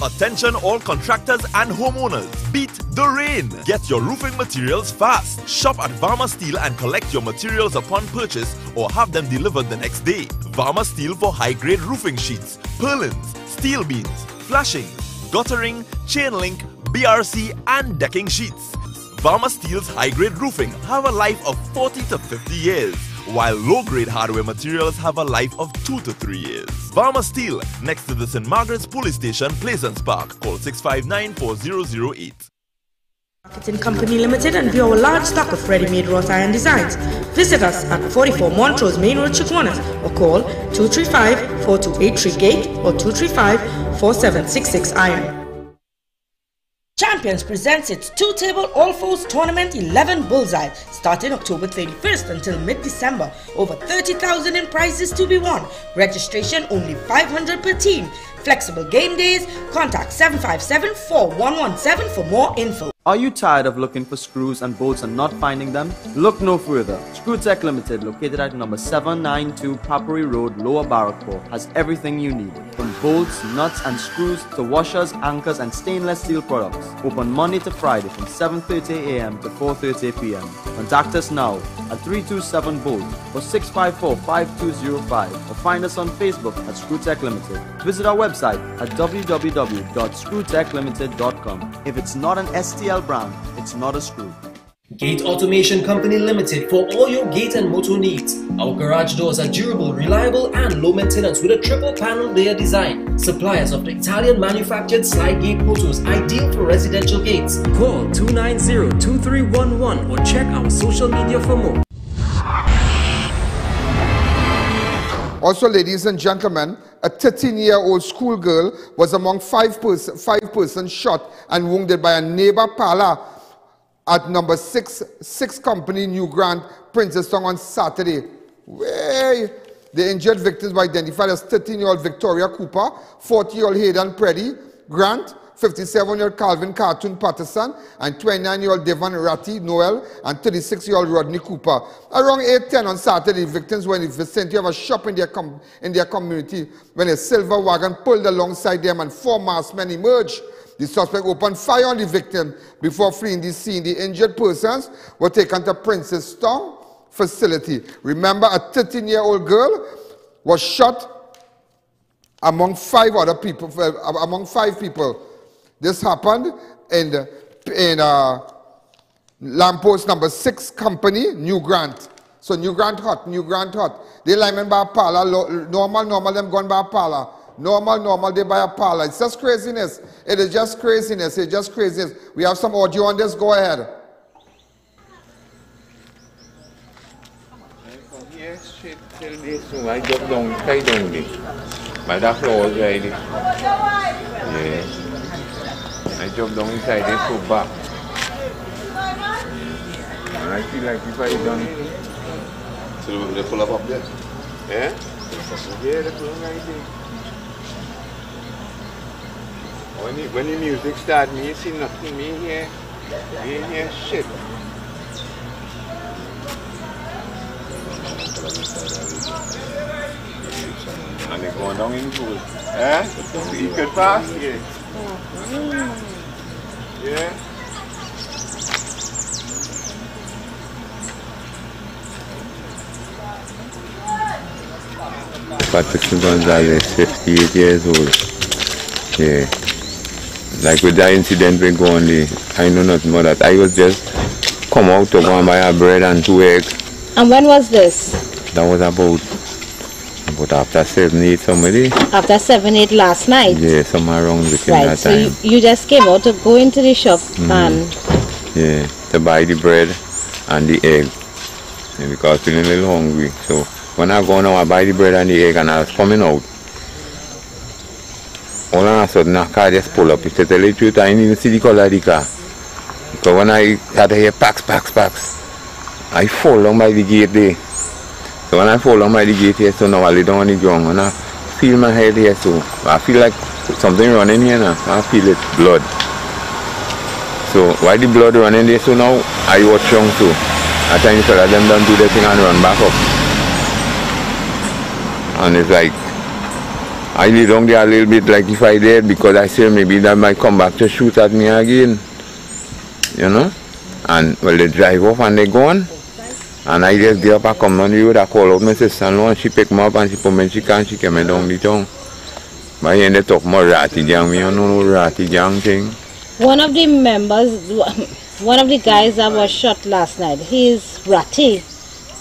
Attention all contractors and homeowners, beat the rain. Get your roofing materials fast. Shop at Varma Steel and collect your materials upon purchase or have them delivered the next day. Varma Steel for high-grade roofing sheets, purlins, steel beams, flashing, guttering, chain link, B R C and decking sheets. Varma Steel's high-grade roofing have a life of forty to fifty years, while low-grade hardware materials have a life of two to three years. Varma Steel, next to the Saint Margaret's Police Station, Pleasance Park. Call six five nine, four zero zero eight. Marketing Company Limited and view our large stock of ready-made wrought iron designs. Visit us at forty-four Montrose Main Road, Chaguanas, or call two three five, four two eight three GATE or two three five, four seven six six IRON. Champions presents its two-table all-fours tournament eleven bullseye starting October thirty-first until mid-December. Over thirty thousand in prizes to be won. Registration only five hundred per team. Flexible game days. Contact seven five seven, four one one seven for more info. Are you tired of looking for screws and bolts and not finding them? Look no further. Screwtech Limited, located at number seven ninety-two Papari Road, Lower Barrackpore, has everything you need. From bolts, nuts and screws to washers, anchors and stainless steel products. Open Monday to Friday from seven thirty a m to four thirty p m Contact us now at three two seven Bolt or six five four, five two zero five or find us on Facebook at Screwtech Limited. Visit our website at w w w dot screw tech limited dot com. If it's not an S T L brand, it's not a screw. Gate Automation Company Limited for all your gate and motor needs. Our garage doors are durable, reliable and low maintenance with a triple panel layer design. Suppliers of the Italian manufactured slide gate motors, ideal for residential gates. Call two nine zero, two three one one or check our social media for more. Also, ladies and gentlemen, a thirteen-year-old schoolgirl was among five, pers five persons shot and wounded by a neighbor Pala at number six, six Company, New Grant, Princeton on Saturday. Way. The injured victims were identified as thirteen-year-old Victoria Cooper, forty-year-old Hayden Preddy Grant, fifty-seven-year-old Calvin Cartoon Patterson, and twenty-nine-year-old Devon Ratty Noel, and thirty-six-year-old Rodney Cooper. Around eight ten on Saturday, the victims were in the vicinity of a shop in their, com in their community when a silver wagon pulled alongside them and four masked men emerged. The suspect opened fire on the victim before fleeing the scene. The injured persons were taken to Princeton facility. Remember, a thirteen-year-old girl was shot among five other people. Among five people, this happened in in uh, lamppost number six Company, New Grant. So New Grant hot, New Grant hot. They linemen by a parlor. Normal, normal. Them gone by a parlor. Normal, normal, they buy a parlor. It's just craziness. It is just craziness. It's just craziness. We have some audio on this. Go ahead. From here, straight till this, so I drop down, tie down this. By that floor, right? Yeah. I drop down inside this, so back. And I feel like if I done. So they pull up up there? Yeah? Yeah, they pull up right there. When, it, when the music starts, me see nothing, me hear, me hear shit. And they go down in the pool. Eh? You could pass here. Yeah? Patrick Gonzalez, fifty-eight years old. Yeah. Like with that incident we go on the, I know nothing about that. I was just come out to go and buy a bread and two eggs. And when was this? That was about, about after seven, eight somebody. After seven, eight last night? Yeah, somewhere around between right, that so time. So you, you just came out to go into the shop mm-hmm. and... Yeah, to buy the bread and the egg. Yeah, because I'm a little hungry. So when I go now, I buy the bread and the egg and I was coming out. All of a sudden, a car just pull up. If they tell you the truth, I didn't even see the colour of the car. Because when I had to hear packs, packs, packs, I fall down by the gate there. So when I fall down by the gate here, so now I lay down on the ground. When I feel my head here, so I feel like something running here now. I feel it, blood. So why the blood running there? So now I watch wrong too. I try to tell them don't do the thing and run back up. And it's like, I did down there a little bit like if I did because I said maybe that might come back to shoot at me again. You know? And well they drive off and they gone. And I just get up and come down the road. I call out my sister and she picked me up and she put me in she can, she came down the town. But I ended up more ratty gang, we don't know no ratty gang thing. One of the members, one of the guys that was shot last night, he's ratty.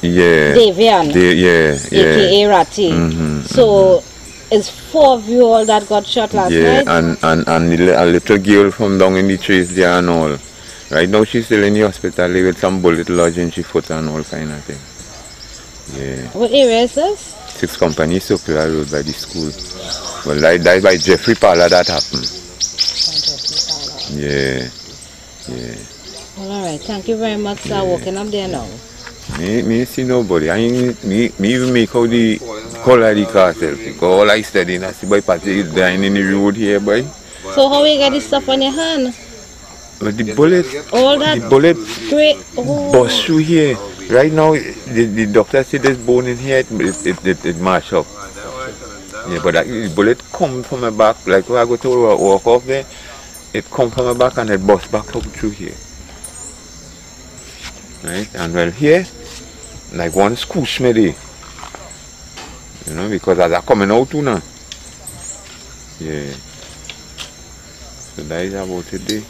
Yeah. Davian. Da yeah. A K A yeah. Ratty. Mm-hmm, so mm-hmm. It's four of you all that got shot last yeah, night? Yeah, and, and, and a little girl from down in the trees there and all. Right now she's still in the hospital with some bullet lodged in her foot and all kind of thing. Yeah. What area is this? Six Company, Circular Road by the school. Well, that, that by Jeffrey Parler that happened. Jeffrey Parler. Yeah, yeah. Well, all right, thank you very much, sir. Yeah. Walking up there now. Me, me see nobody. I me, me even make out the colour of the car self because all I study and I see by Patrick is dying in the road here, boy. So how you get this stuff on your hand? But the bullet, all that the bullet straight, oh. Bust through here. Right now, the, the doctor said there's bone in here, it, it, it, it mashed up. Yeah, but that, the bullet come from my back, like when I go to walk off there, it come from my back and it bust back up through here. Right, and well here, like one squish me there. You know, because as I coming out too now. Yeah. So that is about it there.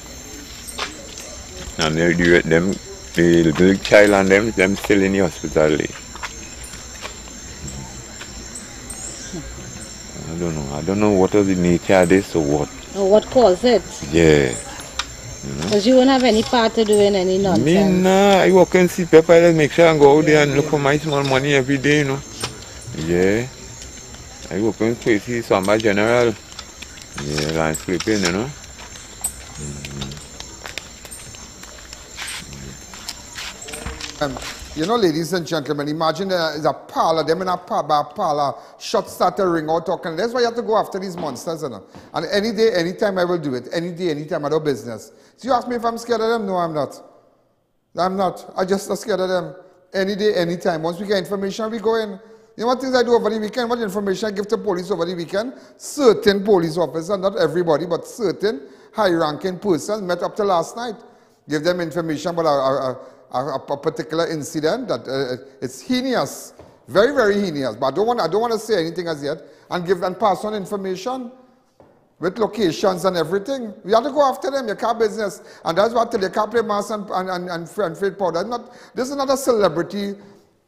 And they do them, the little child and them, them still in the hospital. I don't know. I don't know what was the nature of this or what. Or what caused it? Yeah. Because you, know? you won't have any part to do in any nonsense. Me nah. I walk and see paper. I just make sure I go out there and look for my small money every day, you know. Yeah. I walk and see somebody general. Yeah, landscaping, you know. Um, you know, ladies and gentlemen, imagine there's a parlor, them in a pub, a parlor, shots start to ring out talking. That's why you have to go after these monsters, you know. And any day, any time I will do it. Any day, any time I do business. So you ask me if I'm scared of them? No, I'm not. I'm not. I'm just not scared of them. Any day, any time. Once we get information, we go in. You know what things I do over the weekend? What information I give to police over the weekend? Certain police officers, not everybody, but certain high-ranking persons met up to last night. Give them information, but I... I, I A, a particular incident that uh, it's heinous, very very heinous. But I don't want I don't want to say anything as yet and give and pass on information with locations and everything. We have to go after them. Your car business, and that's what they can't play mass and and and, and, and freight powder. Not this is not a celebrity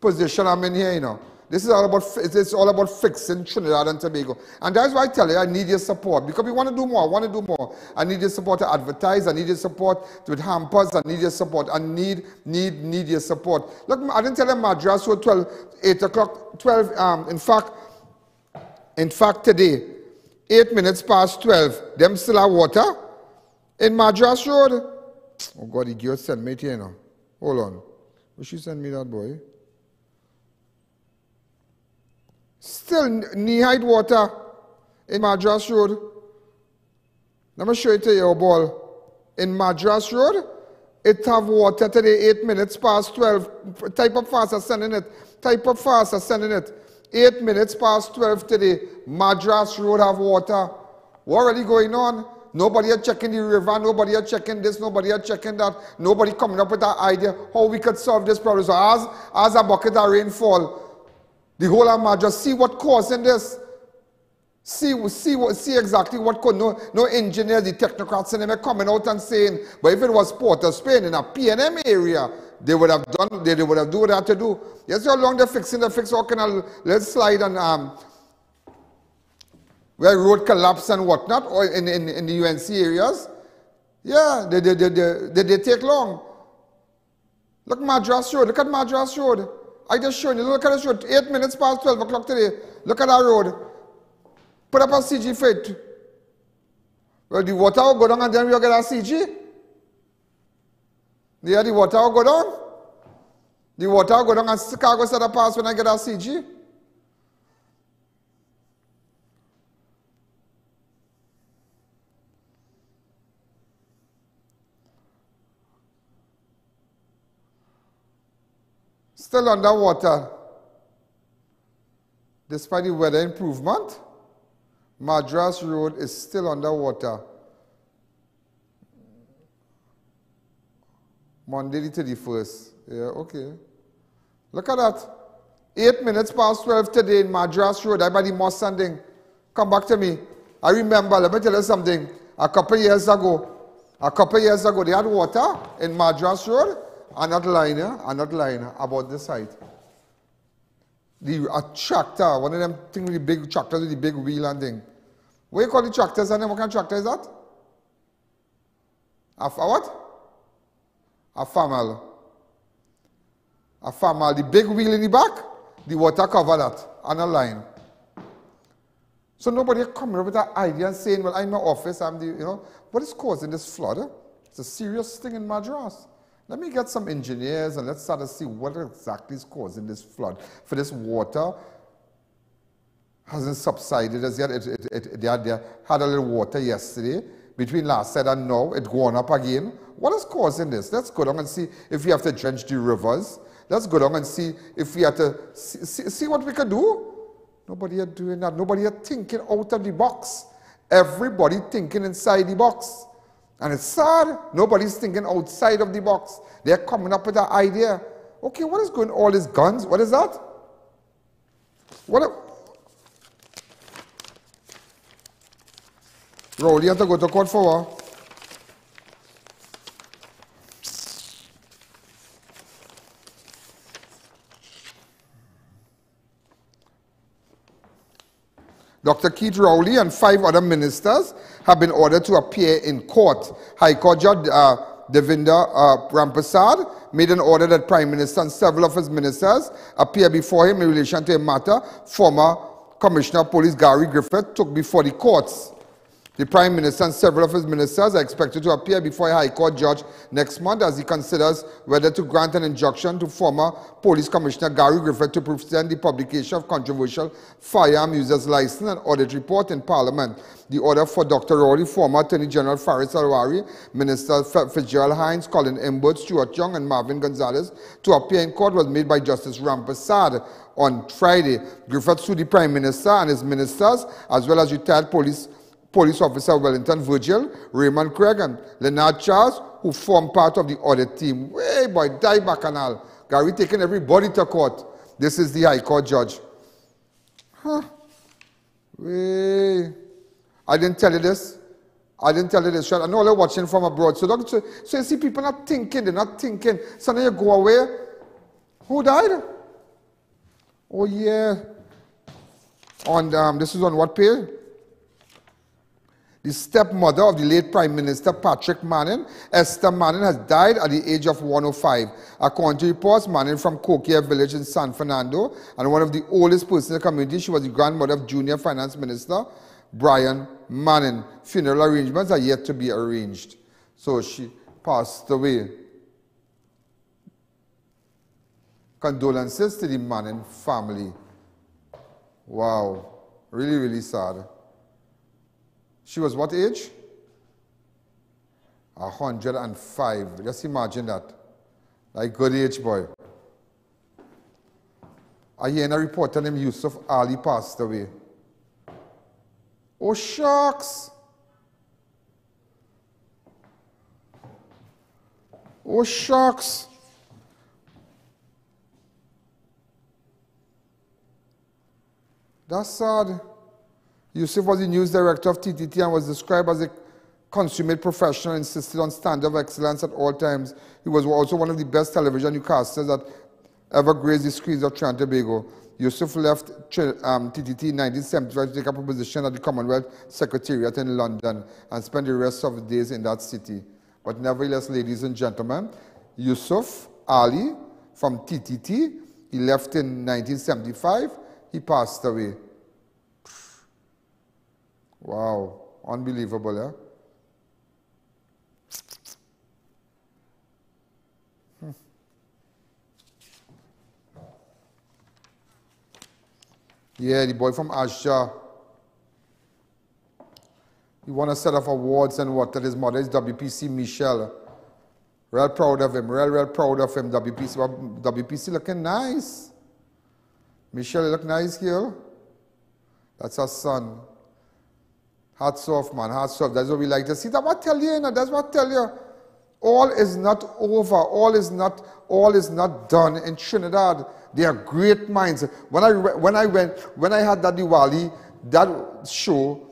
position I'm in here. You know, this is all about it's all about fixing Trinidad and Tobago. And that's why I tell you I need your support because we want to do more. I want to do more. I need your support to advertise. I need your support with hampers. I need your support. I need, need, need your support. Look, I didn't tell them my address was twelve, eight o'clock, twelve. Um, in fact, in fact, today, eight minutes past twelve, them still have water in Madras Road. Oh, God, the girl sent me here now. Hold on. Will she send me that, boy? Still knee-high water in Madras Road. Let me show you to your ball. In Madras Road, it have water today, eight minutes past twelve. Type up fast, I'm sending it. Type up fast, I'm sending it. Eight minutes past twelve today, Madras Road have water. What already going on? Nobody are checking the river, nobody are checking this, nobody are checking that. Nobody coming up with an idea how we could solve this problem. So as, as a bucket of rainfall, the whole of Madras, see what causing this. See, see, see exactly what could, no, no engineers, the technocrats in them are coming out and saying, but if it was Port of Spain in a P and M area, they would have done, they, they would have done what they had to do. Yes, how long they're fixing, they fix all kind of, let's slide and, um, where road collapse and whatnot, or in, in, in the U N C areas. Yeah, they, they, they, they, they, they take long. Look Madras Road, look at Madras Road. I just showed you, look at this road, eight minutes past twelve o'clock today. Look at that road. Put up a C G for it. Well, the water will go down and then we'll get a C G. Yeah, the water will go down. The water will go down and Chicago set a pass when I get a C G. Still underwater. Despite the weather improvement, Madras Road is still underwater. Monday the thirty-first. Yeah, okay. Look at that. Eight minutes past twelve today in Madras Road. I by the mosque standing. Come back to me. I remember, let me tell you something. A couple of years ago, a couple of years ago, they had water in Madras Road. I'm not lying, yeah? I'm not lying about this height. The, a tractor, one of them thing with the big tractors with the big wheel and thing. What do you call the tractors and then what kind of tractor is that? A, a what? A farmal. A farmal. The big wheel in the back, the water cover that on a line. So nobody coming up with that idea and saying, well, I'm in my office, I'm the, you know, what is causing this flood? Eh? It's a serious thing in Madras. Let me get some engineers and let's start to see what exactly is causing this flood. For this water hasn't subsided as yet. It, it, it, they, had, they had a little water yesterday. between last said and now, it's gone up again. What is causing this? Let's go down and see if we have to drench the rivers. Let's go down and see if we have to see, see what we can do. Nobody are doing that. Nobody are thinking out of the box. Everybody thinking inside the box. And it's sad. Nobody's thinking outside of the box. They're coming up with an idea. Okay, what is going on? All these guns? What is that? What? A... Rowley had to go to court for what? Doctor Keith Rowley and five other ministers have been ordered to appear in court. High Court Judge uh, Devinder uh, Ramprasad made an order that Prime Minister and several of his ministers appear before him in relation to a matter former Commissioner of Police Gary Griffith took before the courts. The Prime Minister and several of his ministers are expected to appear before a High Court judge next month as he considers whether to grant an injunction to former Police Commissioner Gary Griffith to present the publication of controversial firearm users license and audit report in Parliament. The order for Doctor Rowley, former Attorney General Faris Alwari, Minister Fitzgerald Hines, Colin Imbert, Stuart Young and Marvin Gonzalez to appear in court was made by Justice Ramprasad on Friday. Griffith sued the Prime Minister and his ministers as well as retired police Police Officer Wellington Virgil, Raymond Craig, and Leonard Charles, who form part of the audit team. Way boy, die bacchanal. Gary taking everybody to court. This is the High Court judge. Huh. Way. I didn't tell you this. I didn't tell you this. I know they're watching from abroad. So, so, so you see, people not thinking. They're not thinking. So now you go away. Who died? Oh, yeah. On, um, this is on what page? The stepmother of the late Prime Minister Patrick Manning, Esther Manning, has died at the age of one oh five. According to reports, Manning from Coquia Village in San Fernando and one of the oldest persons in the community, she was the grandmother of Junior Finance Minister Brian Manning. Funeral arrangements are yet to be arranged. So she passed away. Condolences to the Manning family. Wow. Really, really sad. She was what age? one hundred and five. Just imagine that. Like good age, boy. I hear in a report telling him Yusuf Ali passed away. Oh, shucks. Oh, shucks. That's sad. Yusuf was the news director of T T T and was described as a consummate professional, insisted on standard of excellence at all times. He was also one of the best television newcasters that ever graced the screens of Trinidad and Tobago. Yusuf left um, T T T in nineteen seventy-five to take up a position at the Commonwealth Secretariat in London and spent the rest of the days in that city. But nevertheless, ladies and gentlemen, Yusuf Ali from T T T, he left in nineteen seventy-five, he passed away. Wow, unbelievable, eh? Hmm. Yeah, the boy from Asha. He won a set of awards and what? That his mother is W P C Michelle. Real proud of him, real, real proud of him. W P C, W P C looking nice. Michelle look nice here. That's her son. Hats off, man, hats off. That's what we like to see. That's what I tell you, you know? That's what I tell you. All is not over. All is not, all is not done in Trinidad. They are great minds. When I, when I went, when I had that Diwali, that show,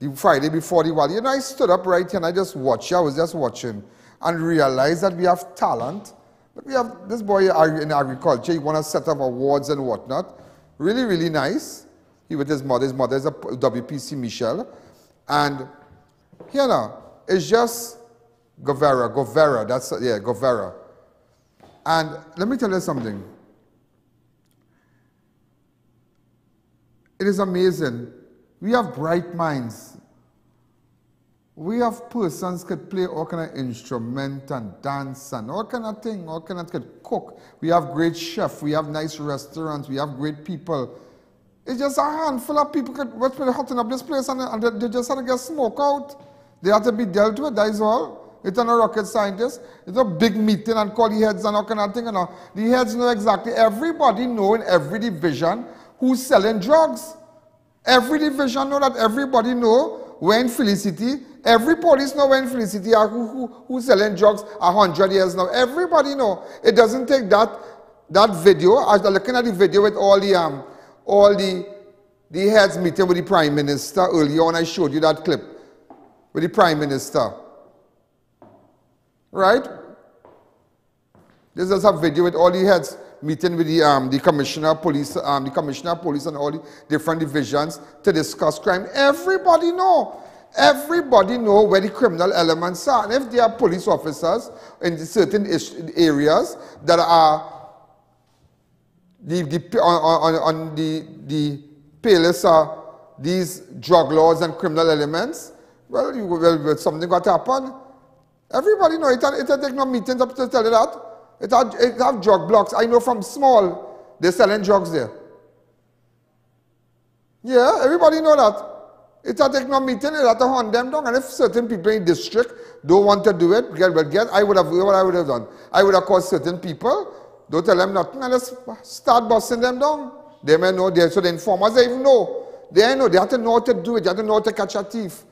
the Friday before Diwali, you know, I stood up right here and I just watched. I was just watching and realized that we have talent. But we have this boy in agriculture. He won a set of awards and whatnot. Really, really nice. He with his mother. His mother is a W P C Michelle. And, you know, it's just Govera, Govera, that's, yeah, Govera. And let me tell you something. It is amazing. We have bright minds. We have persons could play all kind of instrument and dance and all kind of thing, all kind of could cook. We have great chefs, we have nice restaurants, we have great people. It's just a handful of people what's been hotting up this place and, and they just had to get smoke out. They have to be dealt with, that is all. It's not a rocket scientist. It's a big meeting and call the heads and all kind of thing. And all. The heads know exactly. Everybody know in every division who's selling drugs. Every division know that. Everybody know when Felicity. Every police know when Felicity are who, who, who's selling drugs a hundred years now. Everybody know. It doesn't take that that video. As they're looking at the video with all the um all the the heads meeting with the Prime Minister earlier on, I showed you that clip with the Prime Minister. Right? This is a video with all the heads meeting with the um the commissioner police, um the commissioner police and all the different divisions to discuss crime. Everybody know. Everybody know where the criminal elements are. And if there are police officers in certain areas that are the, the on, on, on the the palest are these drug laws and criminal elements, well, you well something got to happen. Everybody know it. It take no meetings up to tell you that. It have, it have drug blocks. I know from small they're selling drugs there. Yeah, everybody know that. It have take no meeting. It have to hunt them down. And if certain people in the district don't want to do it, get well get. I would have what I would have done. I would have called certain people. Don't tell them nothing. And let's start busting them down. They may know. They so the informers they even know. They know. They have to know how to do it. They have to know how to catch a thief.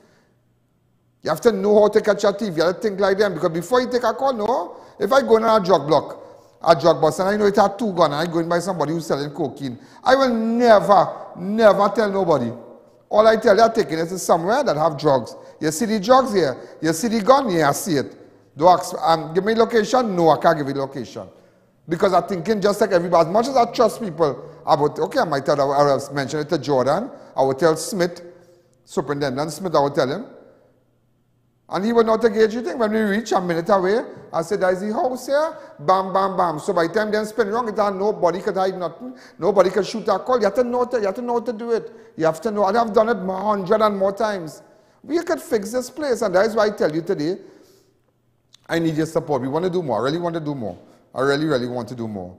You have to know how to catch a thief. You have to think like them. Because before you take a call, no. If I go in on a drug block, a drug bus, and I know it had two guns, and I go in by somebody who's selling cocaine, I will never, never tell nobody. All I tell you, I'm taking it to somewhere that have drugs. You see the drugs here? You see the gun? Yeah, I see it. Do I um, give me location? No, I can't give you location. Because I'm thinking just like everybody. As much as I trust people about, okay, I might tell, I will mention it to Jordan. I will tell Smith, Superintendent Smith, I will tell him. And he would not engage you thing. When we reach a minute away, I said, that is the house here. Bam, bam, bam. So by the time they spin wrong, it had nobody could hide nothing. Nobody could shoot a call. You have to know to, you have to know how to do it. You have to know. And I've done it a hundred and more times. We could fix this place. And that is why I tell you today, I need your support. We want to do more. I really want to do more. I really, really want to do more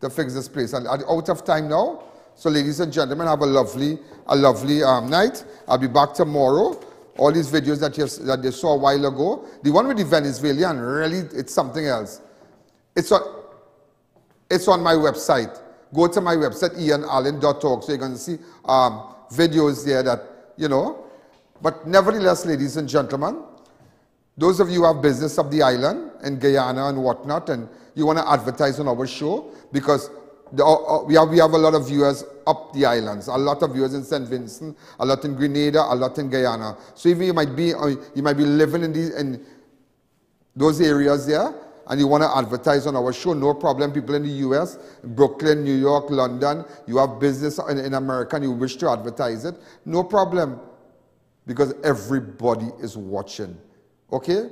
to fix this place. And I'm out of time now. So ladies and gentlemen, have a lovely, a lovely um, night. I'll be back tomorrow. All these videos that, you, that they saw a while ago. The one with the Venezuelan, really, it's something else. It's on, it's on my website. Go to my website, ian alleyne dot org. So you're going to see um, videos there that, you know. But nevertheless, ladies and gentlemen, those of you who have business up the island in Guyana and whatnot, and you want to advertise on our show, because the, uh, we, have, we have a lot of viewers up the islands, a lot of viewers in Saint Vincent, a lot in Grenada, a lot in Guyana. So even you might be, uh, you might be living in, these, in those areas there, and you want to advertise on our show, no problem. People in the U S, Brooklyn, New York, London, you have business in, in America and you wish to advertise it, no problem, because everybody is watching, okay?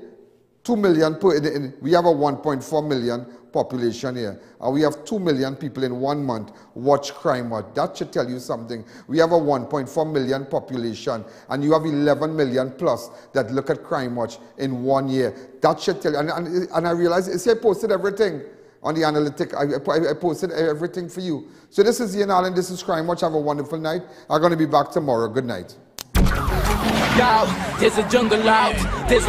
two million, per, in, in, we have a one point four million population here, and we have two million people in one month watch Crime Watch. That should tell you something. We have a one point four million population, and you have eleven million plus that look at Crime Watch in one year. That should tell you, and, and, and I realized, see, I posted everything on the analytic. I, I, I posted everything for you. So this is Ian Alleyne, this is Crime Watch. Have a wonderful night. I'm going to be back tomorrow. Good night. There's a jungle out. There's a